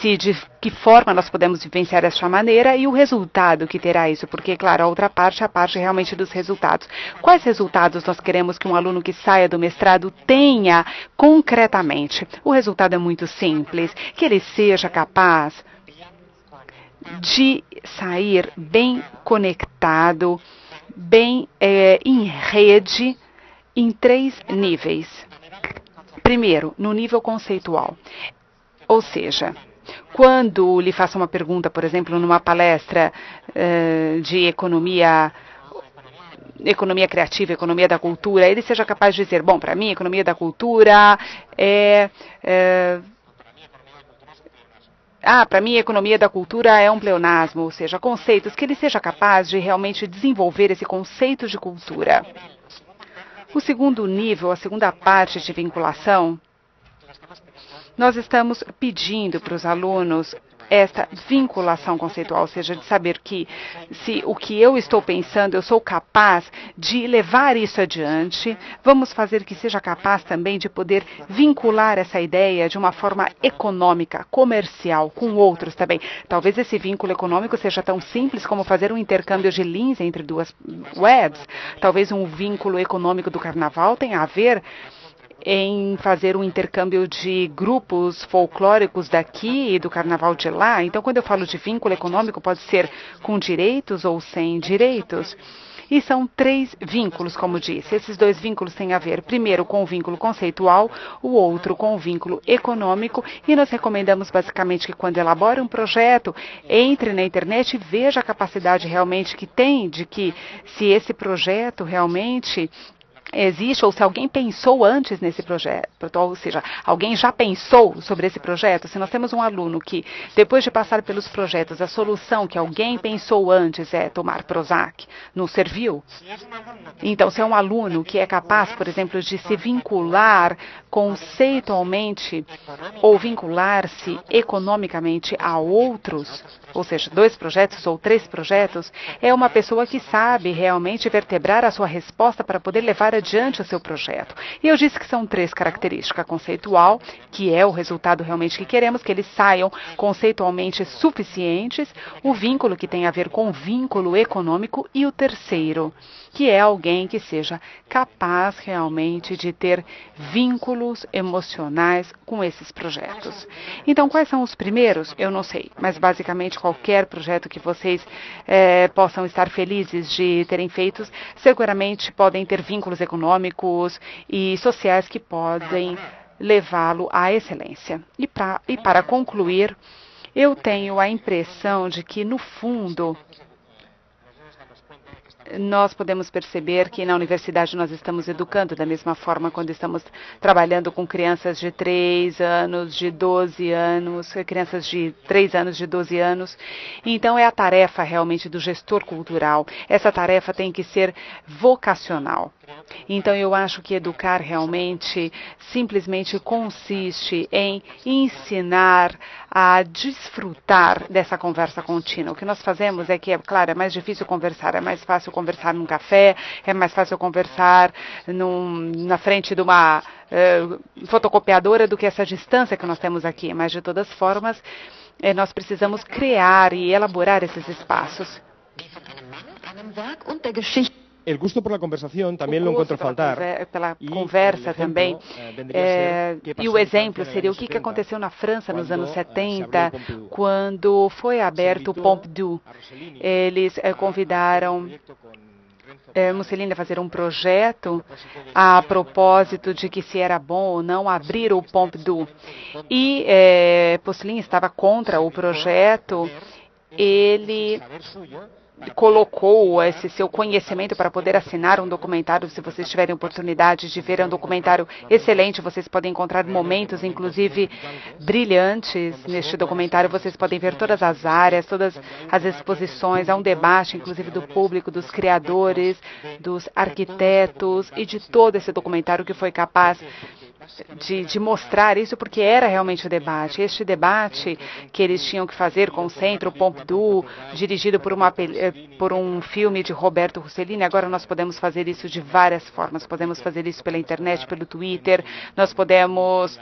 se de que forma nós podemos vivenciar esta maneira e o resultado que terá isso, porque, claro, a outra parte é a parte realmente dos resultados. Quais resultados nós queremos que um aluno que saia do mestrado tenha concretamente? O resultado é muito simples, que ele seja capaz de sair bem conectado, bem em rede, em 3 níveis. Primeiro, no nível conceitual, ou seja, quando lhe faço uma pergunta, por exemplo, numa palestra de economia criativa, economia da cultura, ele seja capaz de dizer, bom, para mim, economia da cultura para mim, a economia da cultura é um pleonasmo, ou seja, conceitos, que ele seja capaz de realmente desenvolver esse conceito de cultura. O segundo nível, a segunda parte de vinculação, nós estamos pedindo para os alunos esta vinculação conceitual, ou seja, de saber que se o que eu estou pensando, eu sou capaz de levar isso adiante, vamos fazer que seja capaz também de poder vincular essa ideia de uma forma econômica, comercial, com outros também. Talvez esse vínculo econômico seja tão simples como fazer um intercâmbio de links entre 2 webs. Talvez um vínculo econômico do carnaval tenha a ver em fazer um intercâmbio de grupos folclóricos daqui e do carnaval de lá. Então, quando eu falo de vínculo econômico, pode ser com direitos ou sem direitos. E são 3 vínculos, como disse. Esses 2 vínculos têm a ver, primeiro, com o vínculo conceitual, o outro com o vínculo econômico. E nós recomendamos, basicamente, que quando elabora um projeto, entre na internet e veja a capacidade realmente que tem de que, se esse projeto realmente existe, ou se alguém pensou antes nesse projeto, ou seja, alguém já pensou sobre esse projeto. Se nós temos um aluno que, depois de passar pelos projetos, a solução que alguém pensou antes é tomar Prozac, não serviu? Então, se é um aluno que é capaz, por exemplo, de se vincular conceitualmente ou vincular-se economicamente a outros, ou seja, 2 projetos ou 3 projetos, é uma pessoa que sabe realmente vertebrar a sua resposta para poder levar adiante o seu projeto. E eu disse que são 3 características. Conceitual, que é o resultado realmente que queremos, que eles saiam conceitualmente suficientes, o vínculo, que tem a ver com o vínculo econômico, e o terceiro, que é alguém que seja capaz realmente de ter vínculos emocionais com esses projetos. Então, quais são os primeiros? Eu não sei, mas basicamente qualquer projeto que vocês possam estar felizes de terem feito, seguramente podem ter vínculos econômicos e sociais que podem levá-lo à excelência. E para concluir, eu tenho a impressão de que, no fundo, nós podemos perceber que na universidade nós estamos educando da mesma forma quando estamos trabalhando com crianças de 3 anos, de 12 anos, crianças de 3 anos, de 12 anos. Então, é a tarefa realmente do gestor cultural. Essa tarefa tem que ser vocacional. Então, eu acho que educar realmente simplesmente consiste em ensinar a desfrutar dessa conversa contínua. O que nós fazemos é que, é claro, é mais difícil conversar, é mais fácil conversar num café, é mais fácil conversar na frente de uma fotocopiadora do que essa distância que nós temos aqui. Mas, de todas formas, nós precisamos criar e elaborar esses espaços. O gosto pela conversação também não encontro faltar. Pela conversa também. E o exemplo seria o que aconteceu na França nos anos 70, quando foi aberto o Pompidou. Eles convidaram Mussolini a fazer um projeto a propósito de que se era bom ou não abrir o Pompidou. E Mussolini estava contra o projeto. Ele colocou esse seu conhecimento para poder assinar um documentário. Se vocês tiverem oportunidade de ver, é um documentário excelente. Vocês podem encontrar momentos, inclusive, brilhantes neste documentário. Vocês podem ver todas as áreas, todas as exposições. Há um debate, inclusive, do público, dos criadores, dos arquitetos e de todo esse documentário que foi capaz de mostrar isso, porque era realmente o debate. Este debate que eles tinham que fazer com o Centro Pompidou, dirigido por um filme de Roberto Rossellini. Agora nós podemos fazer isso de várias formas. Podemos fazer isso pela internet, pelo Twitter, nós podemos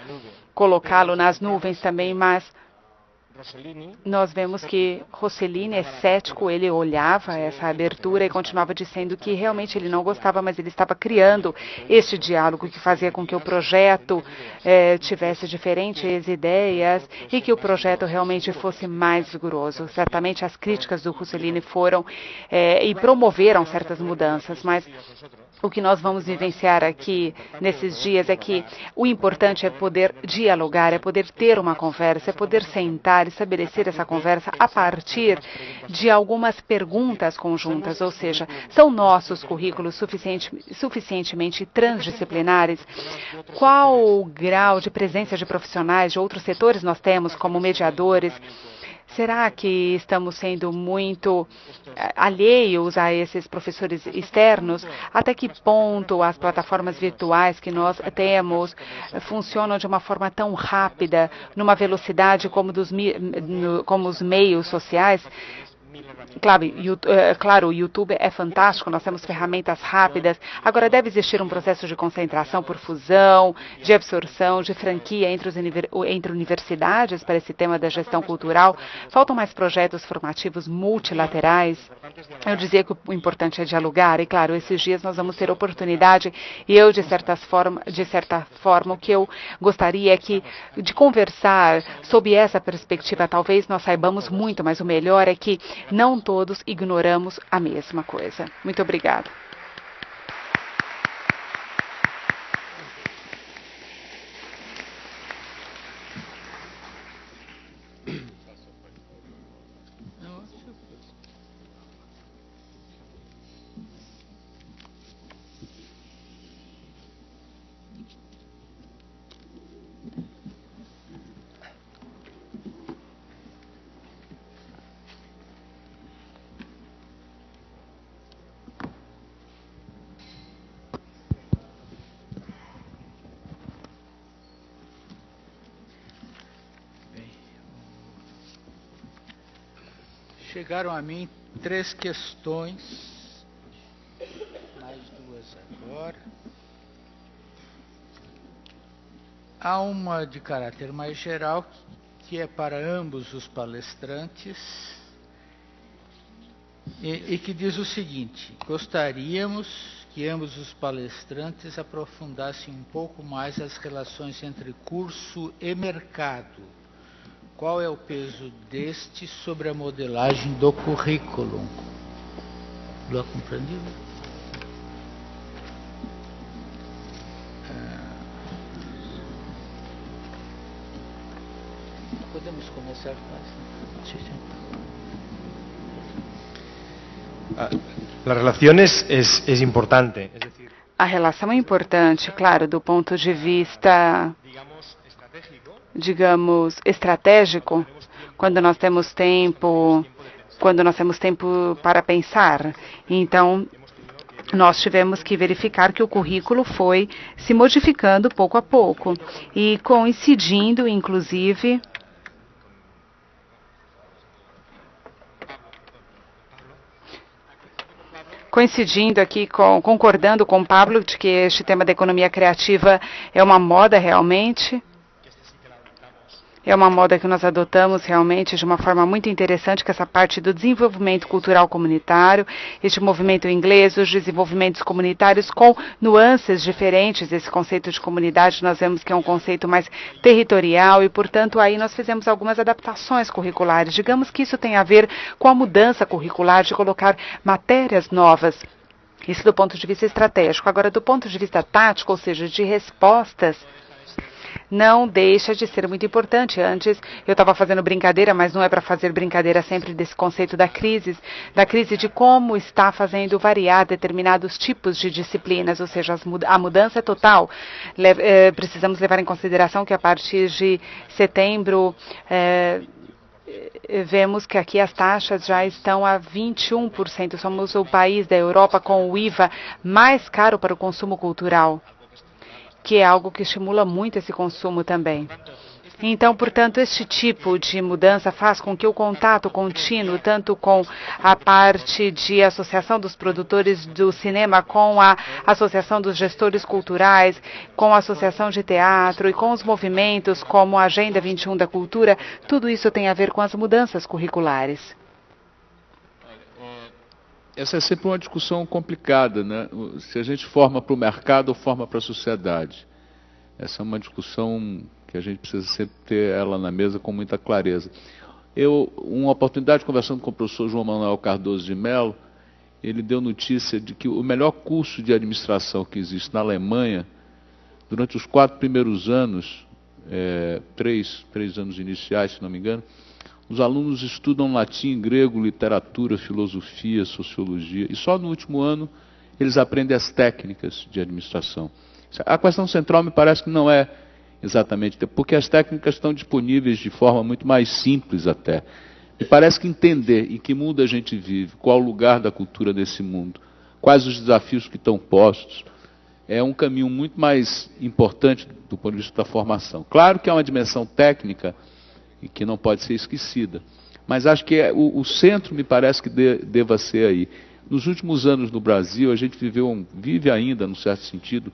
colocá-lo nas nuvens também, mas nós vemos que Rossellini é cético. Ele olhava essa abertura e continuava dizendo que realmente ele não gostava, mas ele estava criando este diálogo que fazia com que o projeto tivesse diferentes ideias e que o projeto realmente fosse mais vigoroso. Certamente as críticas do Rossellini foram e promoveram certas mudanças, mas o que nós vamos vivenciar aqui nesses dias é que o importante é poder dialogar, é poder ter uma conversa, é poder sentar, estabelecer essa conversa a partir de algumas perguntas conjuntas. Ou seja, são nossos currículos suficientemente transdisciplinares? Qual o grau de presença de profissionais de outros setores nós temos como mediadores? Será que estamos sendo muito alheios a esses professores externos? Até que ponto as plataformas virtuais que nós temos funcionam de uma forma tão rápida, numa velocidade como os meios sociais? Claro, o YouTube é fantástico, nós temos ferramentas rápidas. Agora, deve existir um processo de concentração por fusão, de absorção, de franquia entre universidades para esse tema da gestão cultural. Faltam mais projetos formativos multilaterais. Eu dizia que o importante é dialogar, e claro, esses dias nós vamos ter oportunidade, e eu, de certa forma, o que eu gostaria é que, de conversar sob essa perspectiva, talvez nós saibamos muito, mas o melhor é que não todos ignoramos a mesma coisa. Muito obrigado. Chegaram a mim 3 questões, mais 2 agora. Há uma de caráter mais geral, que é para ambos os palestrantes, e que diz o seguinte: gostaríamos que ambos os palestrantes aprofundassem um pouco mais as relações entre curso e mercado. Qual é o peso deste sobre a modelagem do currículo? Lo compreendido? Podemos começar com essa. Las relaciones es importante. A relação é importante, claro, do ponto de vista, digamos, estratégico, quando nós temos tempo para pensar. Então, nós tivemos que verificar que o currículo foi se modificando pouco a pouco e coincidindo, inclusive, coincidindo aqui, concordando com o Pablo, de que este tema da economia criativa é uma moda realmente. É uma moda que nós adotamos realmente de uma forma muito interessante, que essa parte do desenvolvimento cultural comunitário, este movimento inglês, os desenvolvimentos comunitários com nuances diferentes. Esse conceito de comunidade nós vemos que é um conceito mais territorial e, portanto, aí nós fizemos algumas adaptações curriculares. Digamos que isso tem a ver com a mudança curricular de colocar matérias novas. Isso do ponto de vista estratégico. Agora, do ponto de vista tático, ou seja, de respostas, não deixa de ser muito importante. Antes eu estava fazendo brincadeira, mas não é para fazer brincadeira sempre desse conceito da crise de como está fazendo variar determinados tipos de disciplinas, ou seja, a mudança é total. Precisamos levar em consideração que a partir de setembro vemos que aqui as taxas já estão a 21%. Somos o país da Europa com o IVA mais caro para o consumo cultural, que é algo que estimula muito esse consumo também. Então, portanto, este tipo de mudança faz com que o contato contínuo, tanto com a parte de associação dos produtores do cinema, com a associação dos gestores culturais, com a associação de teatro e com os movimentos como a Agenda 21 da Cultura, tudo isso tem a ver com as mudanças curriculares. Essa é sempre uma discussão complicada, né? Se a gente forma para o mercado ou forma para a sociedade. Essa é uma discussão que a gente precisa sempre ter ela na mesa com muita clareza. Uma oportunidade, conversando com o professor João Manuel Cardoso de Mello, ele deu notícia de que o melhor curso de administração que existe na Alemanha, durante os 4 primeiros anos, três anos iniciais, se não me engano, os alunos estudam latim, grego, literatura, filosofia, sociologia, e só no último ano eles aprendem as técnicas de administração. A questão central me parece que não é exatamente, porque as técnicas estão disponíveis de forma muito mais simples até. Me parece que entender em que mundo a gente vive, qual o lugar da cultura nesse mundo, quais os desafios que estão postos, é um caminho muito mais importante do ponto de vista da formação. Claro que há uma dimensão técnica e que não pode ser esquecida. Mas acho que o centro me parece que deva ser aí. Nos últimos anos no Brasil, a gente vive ainda, num certo sentido,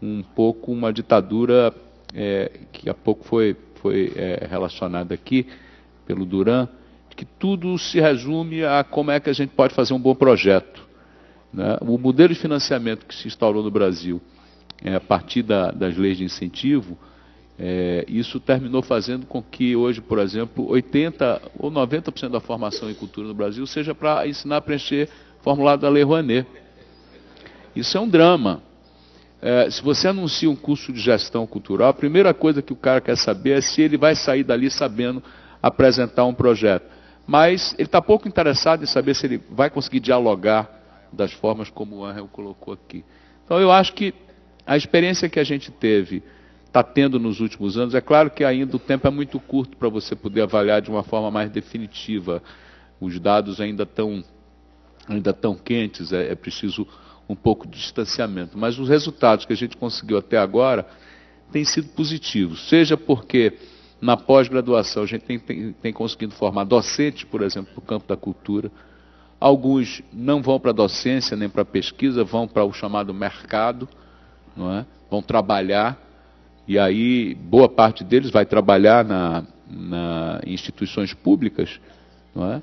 um pouco uma ditadura que há pouco foi relacionada aqui pelo Duran, que tudo se resume a como é que a gente pode fazer um bom projeto, né? O modelo de financiamento que se instaurou no Brasil a partir das leis de incentivo, isso terminou fazendo com que hoje, por exemplo, 80% ou 90% da formação em cultura no Brasil seja para ensinar a preencher o formulário da Lei Rouanet. Isso é um drama. Se você anuncia um curso de gestão cultural, a primeira coisa que o cara quer saber é se ele vai sair dali sabendo apresentar um projeto. Mas ele está pouco interessado em saber se ele vai conseguir dialogar das formas como o Ángel colocou aqui. Então eu acho que a experiência que a gente está tendo nos últimos anos, é claro que ainda o tempo é muito curto para você poder avaliar de uma forma mais definitiva. Os dados ainda tão quentes, é preciso um pouco de distanciamento. Mas os resultados que a gente conseguiu até agora têm sido positivos, seja porque na pós-graduação a gente tem conseguido formar docentes, por exemplo, no campo da cultura. Alguns não vão para a docência nem para a pesquisa, vão para o chamado mercado, não é? Vão trabalhar. E aí, boa parte deles vai trabalhar em instituições públicas, não é?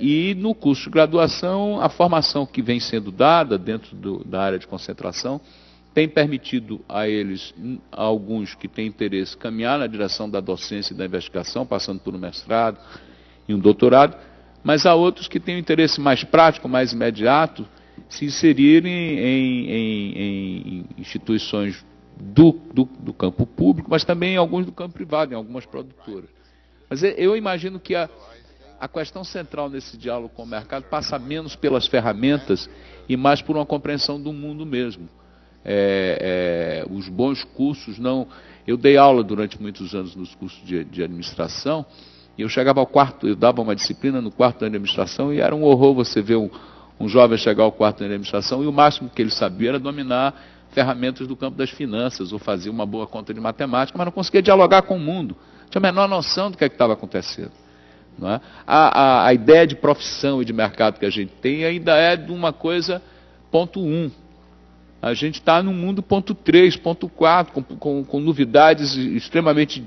E no curso de graduação, a formação que vem sendo dada dentro da área de concentração tem permitido a eles, a alguns que têm interesse, caminhar na direção da docência e da investigação, passando por um mestrado e um doutorado, mas há outros que têm um interesse mais prático, mais imediato, se inserirem em instituições públicas, do campo público, mas também em alguns do campo privado, em algumas produtoras. Mas eu imagino que a questão central nesse diálogo com o mercado passa menos pelas ferramentas e mais por uma compreensão do mundo mesmo. Os bons cursos não... Eu dei aula durante muitos anos nos cursos de administração, e eu chegava ao quarto, eu dava uma disciplina no quarto ano de administração, e era um horror você ver um jovem chegar ao quarto ano de administração, e o máximo que ele sabia era dominar ferramentas do campo das finanças, ou fazia uma boa conta de matemática, mas não conseguia dialogar com o mundo. Tinha a menor noção do que estava acontecendo. Não é? A ideia de profissão e de mercado que a gente tem ainda é de uma coisa ponto 1. A gente está num mundo ponto 3, ponto 4, com novidades extremamente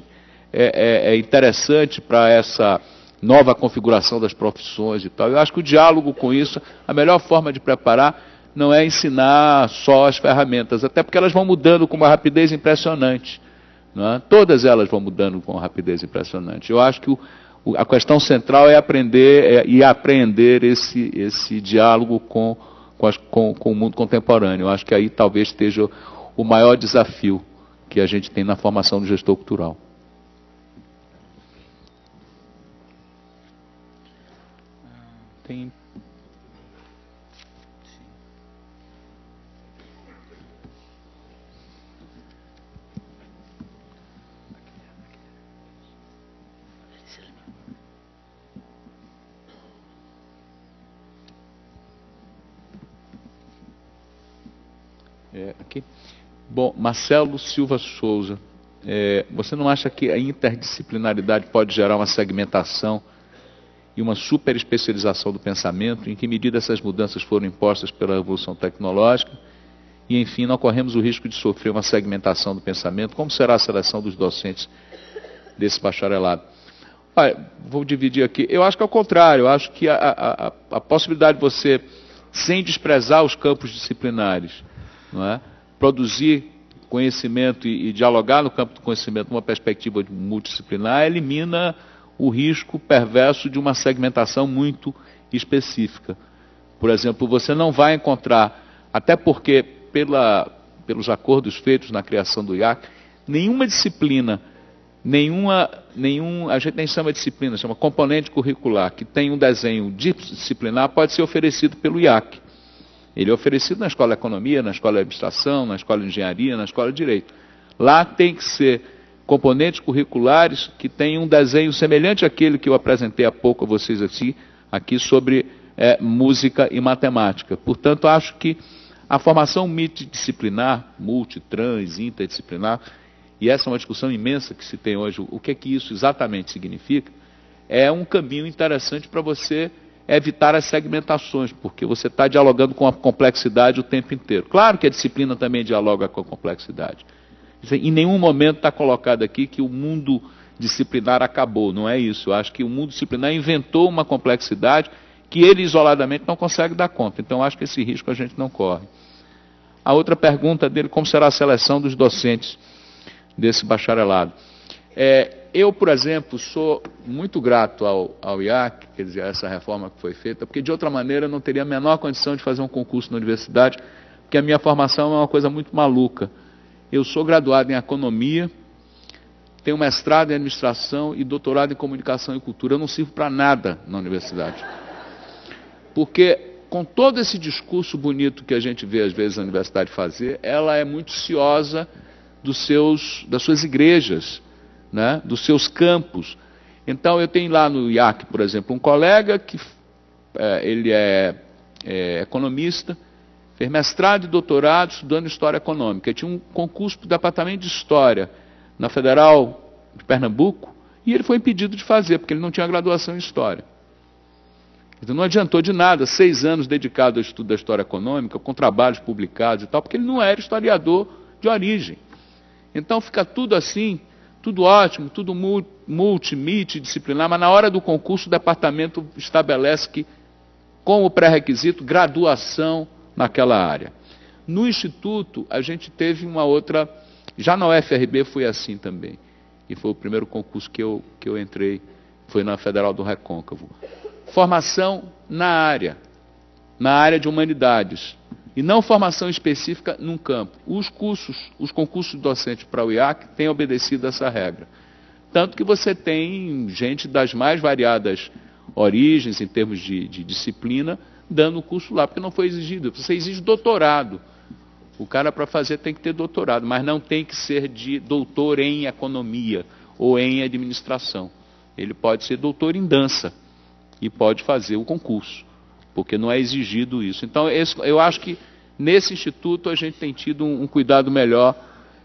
interessantes para essa nova configuração das profissões e tal. Eu acho que o diálogo com isso, a melhor forma de preparar não é ensinar só as ferramentas, até porque elas vão mudando com uma rapidez impressionante. Não é? Todas elas vão mudando com uma rapidez impressionante. Eu acho que a questão central é aprender esse diálogo com o mundo contemporâneo. Eu acho que aí talvez esteja o maior desafio que a gente tem na formação do gestor cultural. Tem... Aqui. Bom, Marcelo Silva Souza, você não acha que a interdisciplinaridade pode gerar uma segmentação e uma superespecialização do pensamento? Em que medida essas mudanças foram impostas pela revolução tecnológica? E, enfim, não corremos o risco de sofrer uma segmentação do pensamento? Como será a seleção dos docentes desse bacharelado? Olha, vou dividir aqui. Eu acho que é o contrário. Eu acho que a possibilidade de você, sem desprezar os campos disciplinares, não é? Produzir conhecimento e dialogar no campo do conhecimento numa perspectiva multidisciplinar elimina o risco perverso de uma segmentação muito específica. Por exemplo, você não vai encontrar, até porque pelos acordos feitos na criação do IAC, nenhuma disciplina, a gente nem chama disciplina, chama componente curricular, que tem um desenho disciplinar pode ser oferecido pelo IAC. Ele é oferecido na Escola de Economia, na Escola de Administração, na Escola de Engenharia, na Escola de Direito. Lá tem que ser componentes curriculares que tenham um desenho semelhante àquele que eu apresentei há pouco a vocês aqui sobre música e matemática. Portanto, acho que a formação multidisciplinar, multitrans, interdisciplinar, e essa é uma discussão imensa que se tem hoje, o que é que isso exatamente significa, é um caminho interessante para você... evitar as segmentações, porque você está dialogando com a complexidade o tempo inteiro. Claro que a disciplina também dialoga com a complexidade. Em nenhum momento está colocado aqui que o mundo disciplinar acabou, não é isso. Eu acho que o mundo disciplinar inventou uma complexidade que ele isoladamente não consegue dar conta. Então, acho que esse risco a gente não corre. A outra pergunta dele, como será a seleção dos docentes desse bacharelado? Eu, por exemplo, sou muito grato ao IAC, quer dizer, a essa reforma que foi feita, porque de outra maneira eu não teria a menor condição de fazer um concurso na universidade, porque a minha formação é uma coisa muito maluca. Eu sou graduado em economia, tenho mestrado em administração e doutorado em comunicação e cultura. Eu não sirvo para nada na universidade. Porque com todo esse discurso bonito que a gente vê às vezes a universidade fazer, ela é muito ciosa das suas igrejas, né, dos seus campos. Então eu tenho lá no IAC, por exemplo, um colega que ele é economista, fez mestrado e doutorado estudando História Econômica. Ele tinha um concurso para o Departamento de História na Federal de Pernambuco e ele foi impedido de fazer, porque ele não tinha graduação em História. Então não adiantou de nada, 6 anos dedicado ao estudo da História Econômica, com trabalhos publicados e tal, porque ele não era historiador de origem. Então fica tudo assim... tudo ótimo, tudo multidisciplinar, mas na hora do concurso o departamento estabelece que, como pré-requisito, graduação naquela área. No Instituto, a gente teve uma outra... Já na UFRB foi assim também. E foi o primeiro concurso que eu entrei, foi na Federal do Recôncavo. Formação na área de humanidades. E não formação específica num campo. Os concursos docentes para o IAC têm obedecido essa regra. Tanto que você tem gente das mais variadas origens, em termos de disciplina, dando o curso lá, porque não foi exigido. Você exige doutorado. O cara, para fazer, tem que ter doutorado, mas não tem que ser de doutor em economia ou em administração. Ele pode ser doutor em dança e pode fazer o concurso, porque não é exigido isso. Então, eu acho que nesse instituto a gente tem tido um cuidado melhor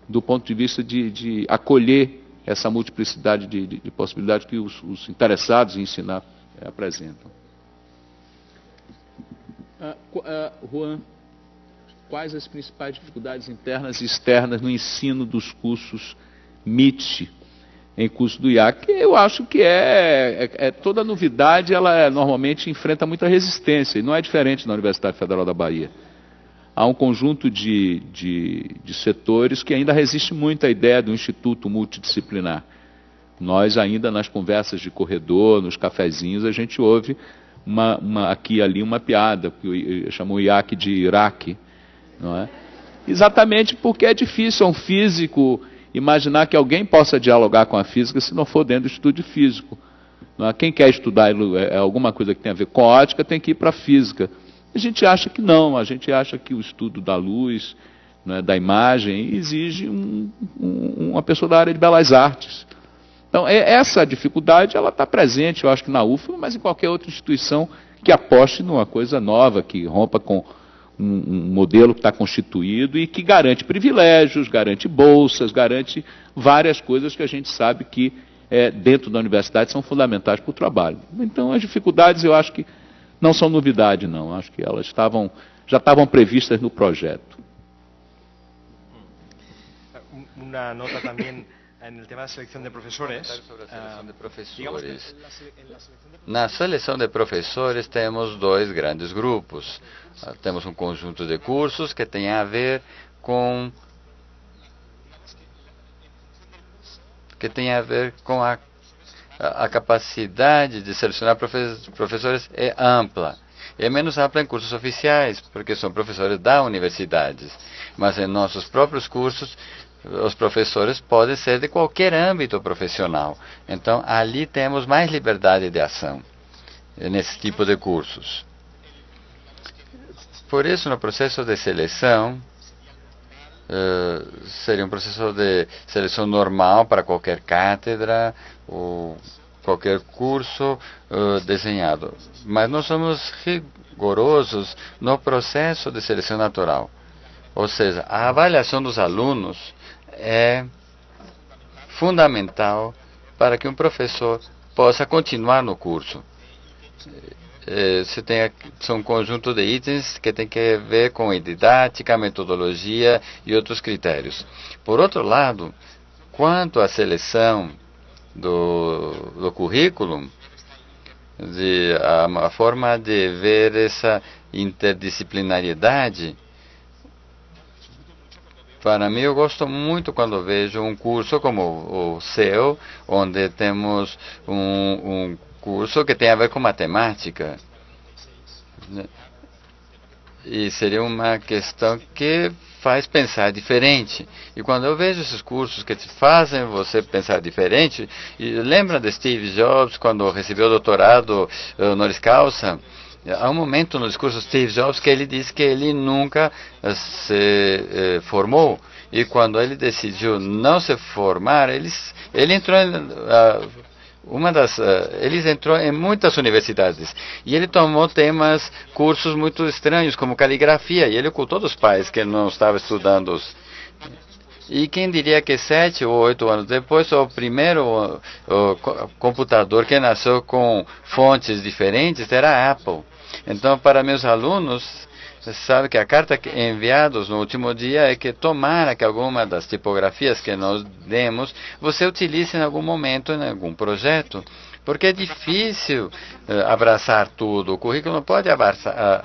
do ponto de vista de acolher essa multiplicidade de possibilidades que os interessados em ensinar apresentam. Juan, quais as principais dificuldades internas e externas no ensino dos cursos MIT em curso do IAC? Eu acho que toda novidade, ela normalmente enfrenta muita resistência, e não é diferente na Universidade Federal da Bahia. Há um conjunto de setores que ainda resiste muito à ideia do instituto multidisciplinar. Nós ainda, nas conversas de corredor, nos cafezinhos, a gente ouve aqui e ali uma piada, que chamou o IAC de Iraque, não é? Exatamente porque é difícil a um físico imaginar que alguém possa dialogar com a física se não for dentro do Instituto de Físico. Não é? Quem quer estudar alguma coisa que tenha a ver com ótica tem que ir para a física. A gente acha que não, a gente acha que o estudo da luz, né, da imagem, exige uma pessoa da área de belas artes. Então, essa dificuldade está presente, eu acho que na UFBA, mas em qualquer outra instituição que aposte numa coisa nova, que rompa com um modelo que está constituído e que garante privilégios, garante bolsas, garante várias coisas que a gente sabe que, dentro da universidade, são fundamentais para o trabalho. Então, as dificuldades, eu acho que não são novidade, não. Acho que elas já estavam previstas no projeto. Uma nota também no tema da seleção de professores. Na seleção de professores temos dois grandes grupos. Temos um conjunto de cursos que tem a ver com a capacidade de selecionar professores é ampla. É menos ampla em cursos oficiais, porque são professores da universidade. Mas em nossos próprios cursos, os professores podem ser de qualquer âmbito profissional. Então, ali temos mais liberdade de ação, nesse tipo de cursos. Por isso, no processo de seleção, seria um processo de seleção normal para qualquer cátedra ou qualquer curso desenhado. Mas nós somos rigorosos no processo de seleção natural. Ou seja, a avaliação dos alunos é fundamental para que um professor possa continuar no curso. São um conjunto de itens que tem que ver com a didática, metodologia e outros critérios. Por outro lado, quanto à seleção do currículo, a forma de ver essa interdisciplinariedade, para mim, eu gosto muito quando vejo um curso como o seu, onde temos um curso que tem a ver com matemática. E seria uma questão que faz pensar diferente. E quando eu vejo esses cursos que fazem você pensar diferente, e lembra de Steve Jobs, quando recebeu o doutorado honoris causa? Há um momento no discurso de Steve Jobs que ele disse que ele nunca se formou. E quando ele decidiu não se formar, ele entrou em... eles entrou em muitas universidades e ele tomou cursos muito estranhos, como caligrafia, e ele ocultou dos pais que ele não estava estudando. E quem diria que 7 ou 8 anos depois, o primeiro computador que nasceu com fontes diferentes era a Apple. Então, para meus alunos, você sabe que a carta que enviados no último dia é que tomara que alguma das tipografias que nós demos, você utilize em algum momento, em algum projeto, porque é difícil abraçar tudo. O currículo não pode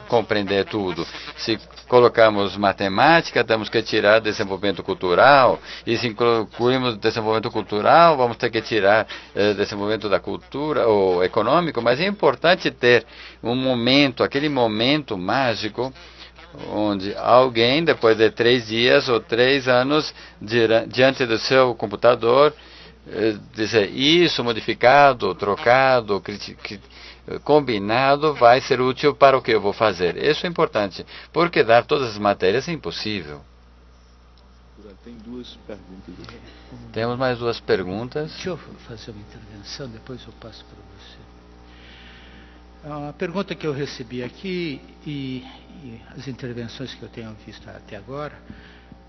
compreender tudo. Se colocamos matemática, temos que tirar desenvolvimento cultural, e se incluirmos desenvolvimento cultural, vamos ter que tirar desenvolvimento da cultura ou econômico, mas é importante ter um momento, aquele momento mágico, onde alguém, depois de 3 dias ou 3 anos, diante do seu computador, dizer isso, modificado, trocado, combinado, vai ser útil para o que eu vou fazer. Isso é importante, porque dar todas as matérias é impossível. Tem 2 perguntas. Temos mais 2 perguntas. Deixa eu fazer uma intervenção, depois eu passo para você. A pergunta que eu recebi aqui e as intervenções que eu tenho visto até agora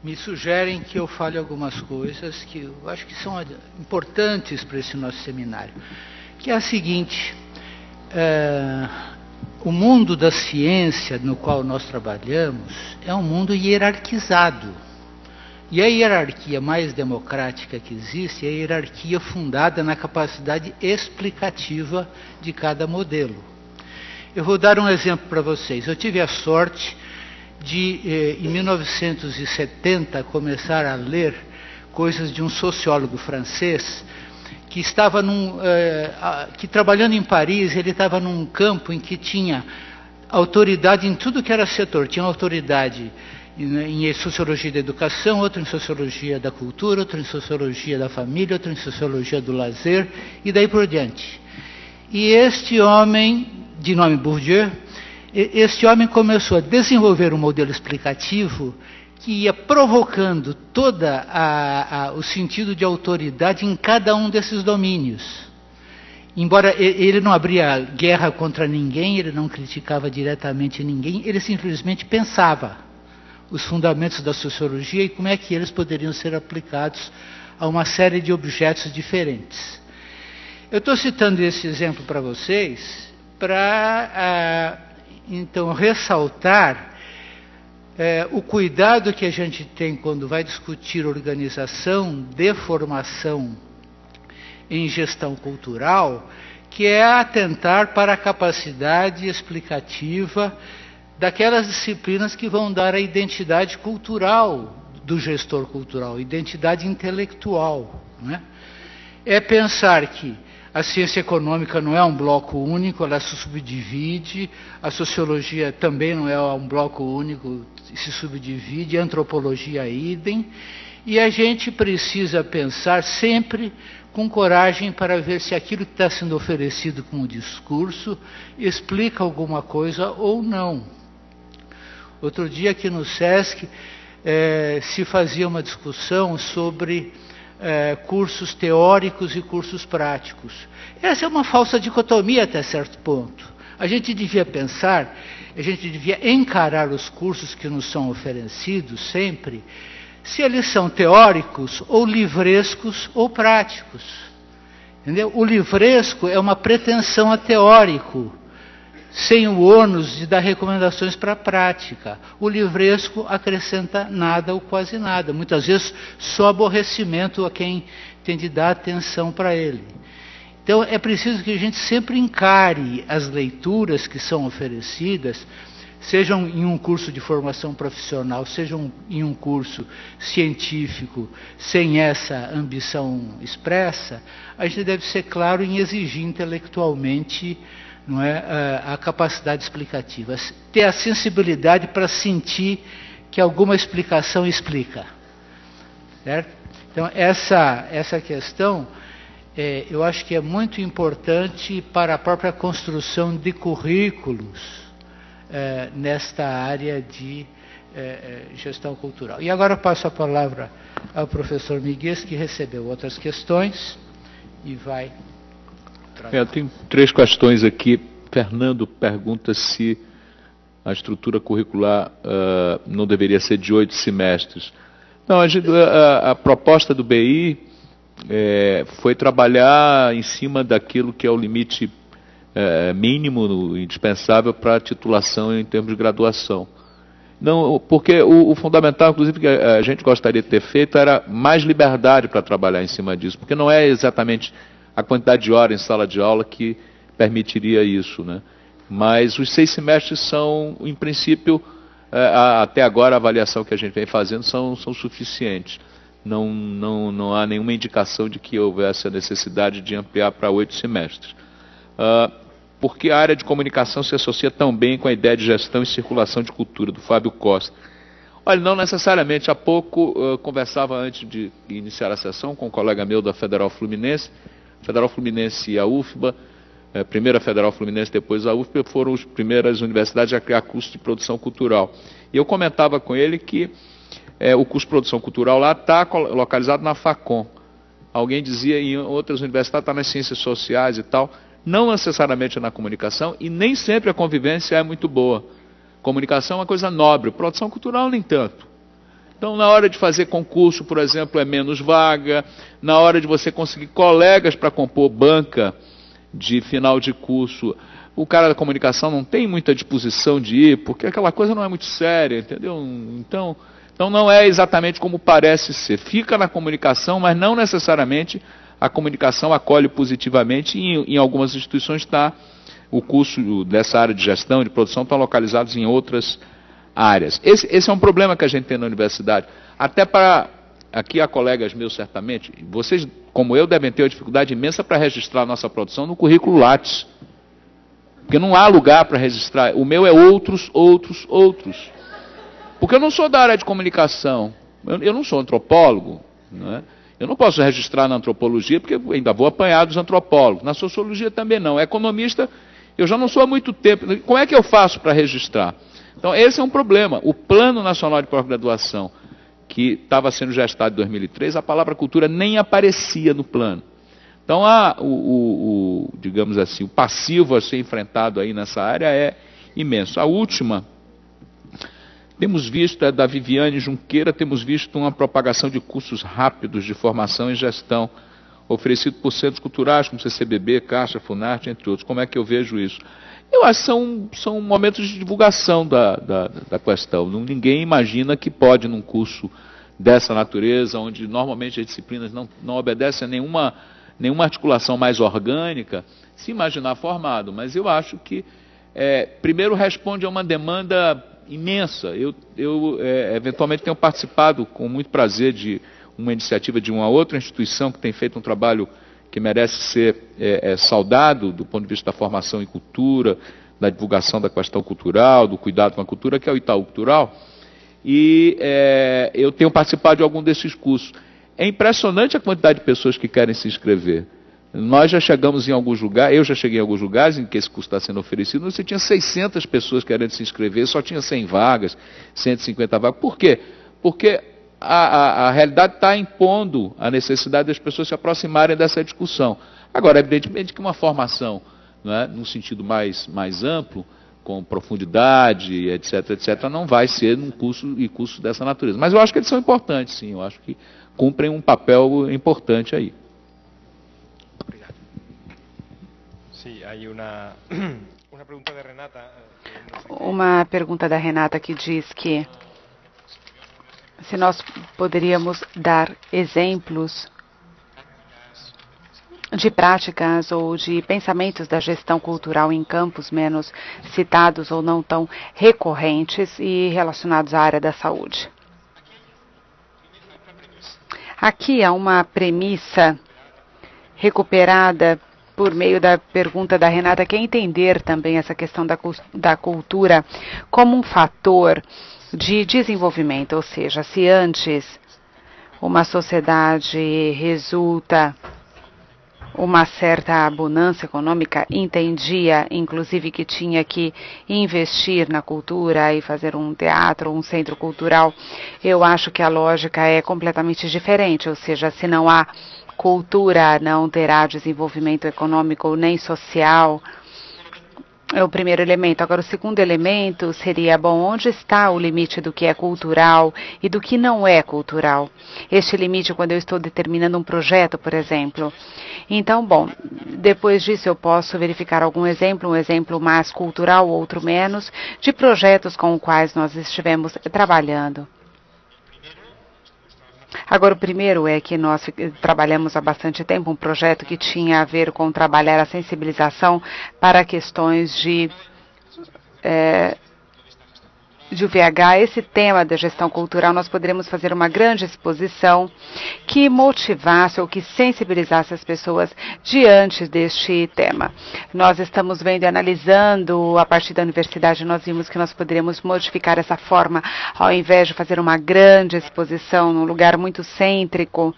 me sugerem que eu fale algumas coisas que eu acho que são importantes para esse nosso seminário, que é a seguinte: o mundo da ciência no qual nós trabalhamos é um mundo hierarquizado, e a hierarquia mais democrática que existe é a hierarquia fundada na capacidade explicativa de cada modelo. Eu vou dar um exemplo para vocês. Eu tive a sorte de, em 1970, começar a ler coisas de um sociólogo francês que estava trabalhando em Paris. Ele estava num campo em que tinha autoridade em tudo que era setor. Tinha autoridade em sociologia da educação, outro em sociologia da cultura, outro em sociologia da família, outro em sociologia do lazer e daí por diante. E este homem, de nome Bourdieu, este homem começou a desenvolver um modelo explicativo que ia provocando todo o sentido de autoridade em cada um desses domínios. Embora ele não abria guerra contra ninguém, ele não criticava diretamente ninguém, ele simplesmente pensava os fundamentos da sociologia e como é que eles poderiam ser aplicados a uma série de objetos diferentes. Eu estou citando esse exemplo para vocês para, então, ressaltar o cuidado que a gente tem quando vai discutir organização de formação em gestão cultural, que é atentar para a capacidade explicativa daquelas disciplinas que vão dar a identidade cultural do gestor cultural, identidade intelectual, né? É pensar que a ciência econômica não é um bloco único, ela se subdivide, a sociologia também não é um bloco único, se subdivide, a antropologia idem, e a gente precisa pensar sempre com coragem para ver se aquilo que está sendo oferecido como discurso explica alguma coisa ou não. Outro dia aqui no SESC se fazia uma discussão sobre cursos teóricos e cursos práticos. Essa é uma falsa dicotomia até certo ponto. A gente devia encarar os cursos que nos são oferecidos sempre, se eles são teóricos ou livrescos ou práticos. Entendeu? O livresco é uma pretensão a teórico, sem o ônus de dar recomendações para a prática. O livresco acrescenta nada ou quase nada, muitas vezes só aborrecimento a quem tem de dar atenção para ele. Então é preciso que a gente sempre encare as leituras que são oferecidas, sejam em um curso de formação profissional, sejam em um curso científico, sem essa ambição expressa. A gente deve ser claro em exigir intelectualmente, não é, a capacidade explicativa, ter a sensibilidade para sentir que alguma explicação explica, certo? Então essa questão eu acho que é muito importante para a própria construção de currículos nesta área de gestão cultural. E agora eu passo a palavra ao professor Miguez, que recebeu outras questões e vai... Eu tenho três questões aqui. Fernando pergunta se a estrutura curricular não deveria ser de 8 semestres. Não, a proposta do BI foi trabalhar em cima daquilo que é o limite mínimo, indispensável para a titulação em termos de graduação. Não, porque o fundamental, inclusive, que a gente gostaria de ter feito era mais liberdade para trabalhar em cima disso, porque não é exatamente a quantidade de horas em sala de aula que permitiria isso, né? Mas os 6 semestres são, em princípio, até agora a avaliação que a gente vem fazendo são suficientes. Não há nenhuma indicação de que houvesse a necessidade de ampliar para 8 semestres. Porque a área de comunicação se associa tão bem com a ideia de gestão e circulação de cultura, do Fábio Costa. Olha, não necessariamente. Há pouco conversava antes de iniciar a sessão com um colega meu da Federal Fluminense. Federal Fluminense e a UFBA, primeira Federal Fluminense, depois a UFBA, foram as primeiras universidades a criar curso de produção cultural. E eu comentava com ele que o curso de produção cultural lá está localizado na FACON. Alguém dizia em outras universidades está nas ciências sociais e tal, não necessariamente na comunicação, e nem sempre a convivência é muito boa. Comunicação é uma coisa nobre, produção cultural nem tanto. Então, na hora de fazer concurso, por exemplo, é menos vaga. Na hora de você conseguir colegas para compor banca de final de curso, o cara da comunicação não tem muita disposição de ir, porque aquela coisa não é muito séria, entendeu? Então não é exatamente como parece ser. Fica na comunicação, mas não necessariamente a comunicação acolhe positivamente. Em algumas instituições está o curso dessa área de gestão, de produção, estão localizados em outras áreas. Esse é um problema que a gente tem na universidade. Até para, aqui há colegas meus certamente, vocês, como eu, devem ter uma dificuldade imensa para registrar a nossa produção no currículo Lattes. Porque não há lugar para registrar. O meu é outros. Porque eu não sou da área de comunicação, eu não sou antropólogo, não é? Eu não posso registrar na antropologia, porque ainda vou apanhar dos antropólogos. Na sociologia também não. Economista, eu já não sou há muito tempo. Como é que eu faço para registrar? Então, esse é um problema. O Plano Nacional de Pós-Graduação, que estava sendo gestado em 2003, a palavra cultura nem aparecia no plano. Então, digamos assim, o passivo a ser enfrentado aí nessa área é imenso. A última... Temos visto, da Viviane Junqueira, temos visto uma propagação de cursos rápidos de formação e gestão, oferecido por centros culturais, como CCBB, Caixa, Funarte, entre outros. Como é que eu vejo isso? Eu acho que são momentos de divulgação da questão. Ninguém imagina que pode, num curso dessa natureza, onde normalmente as disciplinas não obedecem a nenhuma articulação mais orgânica, se imaginar formado. Mas eu acho que, primeiro, responde a uma demanda imensa. Eu eventualmente tenho participado com muito prazer de uma iniciativa de uma outra instituição que tem feito um trabalho que merece ser saudado do ponto de vista da formação em cultura, da divulgação da questão cultural, do cuidado com a cultura, que é o Itaú Cultural, e eu tenho participado de algum desses cursos. É impressionante a quantidade de pessoas que querem se inscrever. Nós já chegamos em alguns lugares, eu já cheguei em alguns lugares em que esse curso está sendo oferecido, você tinha 600 pessoas querendo se inscrever, só tinha 100 vagas, 150 vagas. Por quê? Porque a realidade está impondo a necessidade das pessoas se aproximarem dessa discussão. Agora, evidentemente que uma formação, né, num sentido mais amplo, com profundidade, etc., etc., não vai ser num curso dessa natureza. Mas eu acho que eles são importantes, sim, eu acho que cumprem um papel importante aí. Uma pergunta da Renata que diz que se nós poderíamos dar exemplos de práticas ou de pensamentos da gestão cultural em campos menos citados ou não tão recorrentes e relacionados à área da saúde. Aqui há uma premissa recuperada por meio da pergunta da Renata, que é entender também essa questão da cultura como um fator de desenvolvimento, ou seja, se antes uma sociedade resulta uma certa abundância econômica, entendia, inclusive, que tinha que investir na cultura e fazer um teatro, um centro cultural, eu acho que a lógica é completamente diferente, ou seja, se não há cultura, não terá desenvolvimento econômico nem social. É o primeiro elemento. Agora, o segundo elemento seria, bom, onde está o limite do que é cultural e do que não é cultural? Este limite, quando eu estou determinando um projeto, por exemplo. Então, bom, depois disso eu posso verificar algum exemplo, um exemplo mais cultural, outro menos, de projetos com os quais nós estivemos trabalhando. Agora, o primeiro é que nós trabalhamos há bastante tempo um projeto que tinha a ver com trabalhar a sensibilização para questões de UVH. Esse tema da gestão cultural, nós poderíamos fazer uma grande exposição que motivasse ou que sensibilizasse as pessoas diante deste tema. Nós estamos vendo e analisando, a partir da universidade, nós vimos que nós poderíamos modificar essa forma, ao invés de fazer uma grande exposição num lugar muito cêntrico.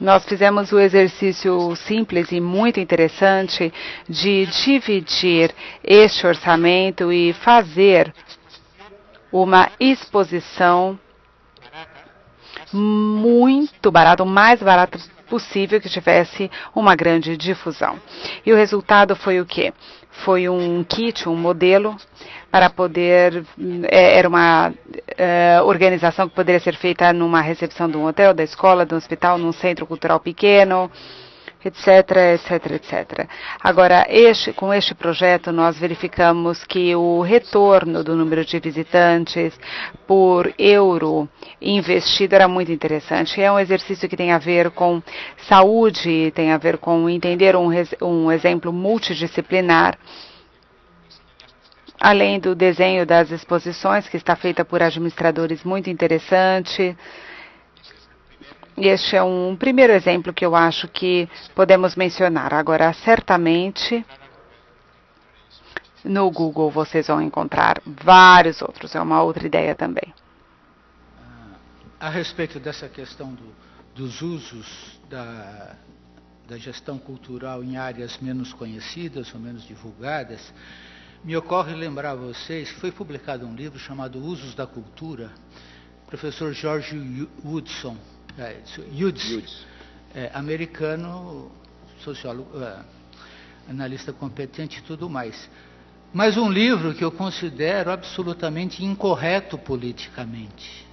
Nós fizemos o exercício simples e muito interessante de dividir este orçamento e fazer uma exposição muito barata, o mais barato possível que tivesse uma grande difusão. E o resultado foi o quê? Foi um kit, um modelo, para poder, era uma organização que poderia ser feita numa recepção de um hotel, da escola, de um hospital, num centro cultural pequeno, etc. Agora, com este projeto, nós verificamos que o retorno do número de visitantes por euro investido era muito interessante. É um exercício que tem a ver com saúde, tem a ver com entender um exemplo multidisciplinar, além do desenho das exposições, que está feita por administradores muito interessante. Este é um primeiro exemplo que eu acho que podemos mencionar. Agora, certamente, no Google vocês vão encontrar vários outros. É uma outra ideia também. A respeito dessa questão dos usos da gestão cultural em áreas menos conhecidas ou menos divulgadas, me ocorre lembrar a vocês que foi publicado um livro chamado Usos da Cultura, professor George Woodson, americano, sociólogo, analista competente e tudo mais. Mas um livro que eu considero absolutamente incorreto politicamente,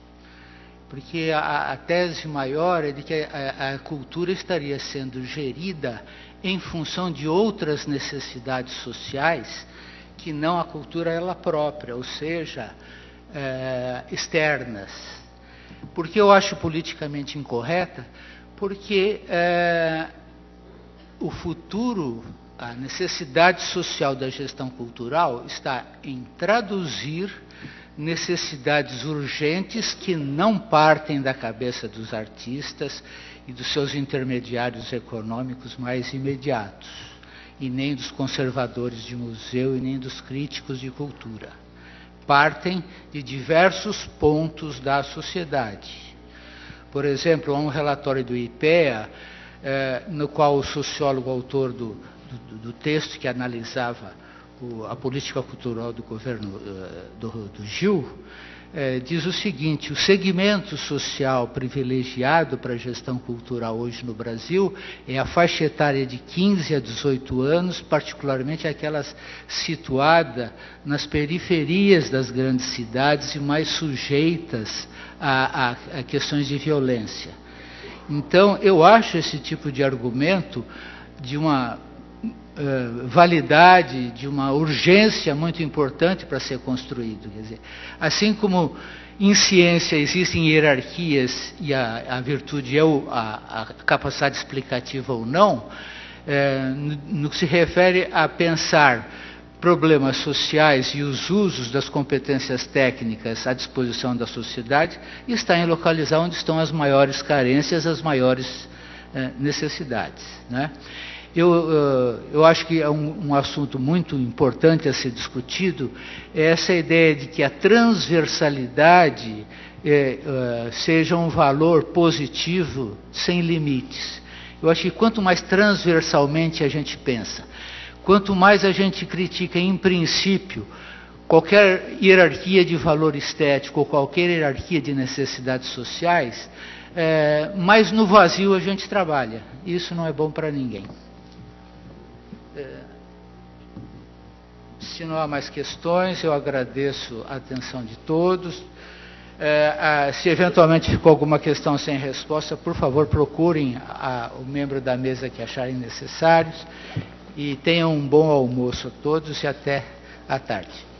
porque a tese maior é de que a cultura estaria sendo gerida em função de outras necessidades sociais que não a cultura ela própria, ou seja, externas. Por que eu acho politicamente incorreta? Porque o futuro, a necessidade social da gestão cultural está em traduzir necessidades urgentes que não partem da cabeça dos artistas e dos seus intermediários econômicos mais imediatos, e nem dos conservadores de museu e nem dos críticos de cultura. Partem de diversos pontos da sociedade. Por exemplo, há um relatório do IPEA, no qual o sociólogo autor do texto que analisava a política cultural do governo do Gil, diz o seguinte: o segmento social privilegiado para a gestão cultural hoje no Brasil é a faixa etária de 15 a 18 anos, particularmente aquelas situadas nas periferias das grandes cidades e mais sujeitas a questões de violência. Então, eu acho esse tipo de argumento de uma validade, de uma urgência muito importante para ser construído. Quer dizer, assim como em ciência existem hierarquias e a virtude é a capacidade explicativa ou não, no que se refere a pensar problemas sociais e os usos das competências técnicas à disposição da sociedade, está em localizar onde estão as maiores carências, as maiores necessidades, né? Eu acho que é um assunto muito importante a ser discutido, é essa ideia de que a transversalidade seja um valor positivo sem limites. Eu acho que quanto mais transversalmente a gente pensa, quanto mais a gente critica em princípio qualquer hierarquia de valor estético ou qualquer hierarquia de necessidades sociais, mais no vazio a gente trabalha. Isso não é bom para ninguém. Se não há mais questões, eu agradeço a atenção de todos. Se eventualmente ficou alguma questão sem resposta, por favor, procurem o membro da mesa que acharem necessários. E tenham um bom almoço a todos e até à tarde.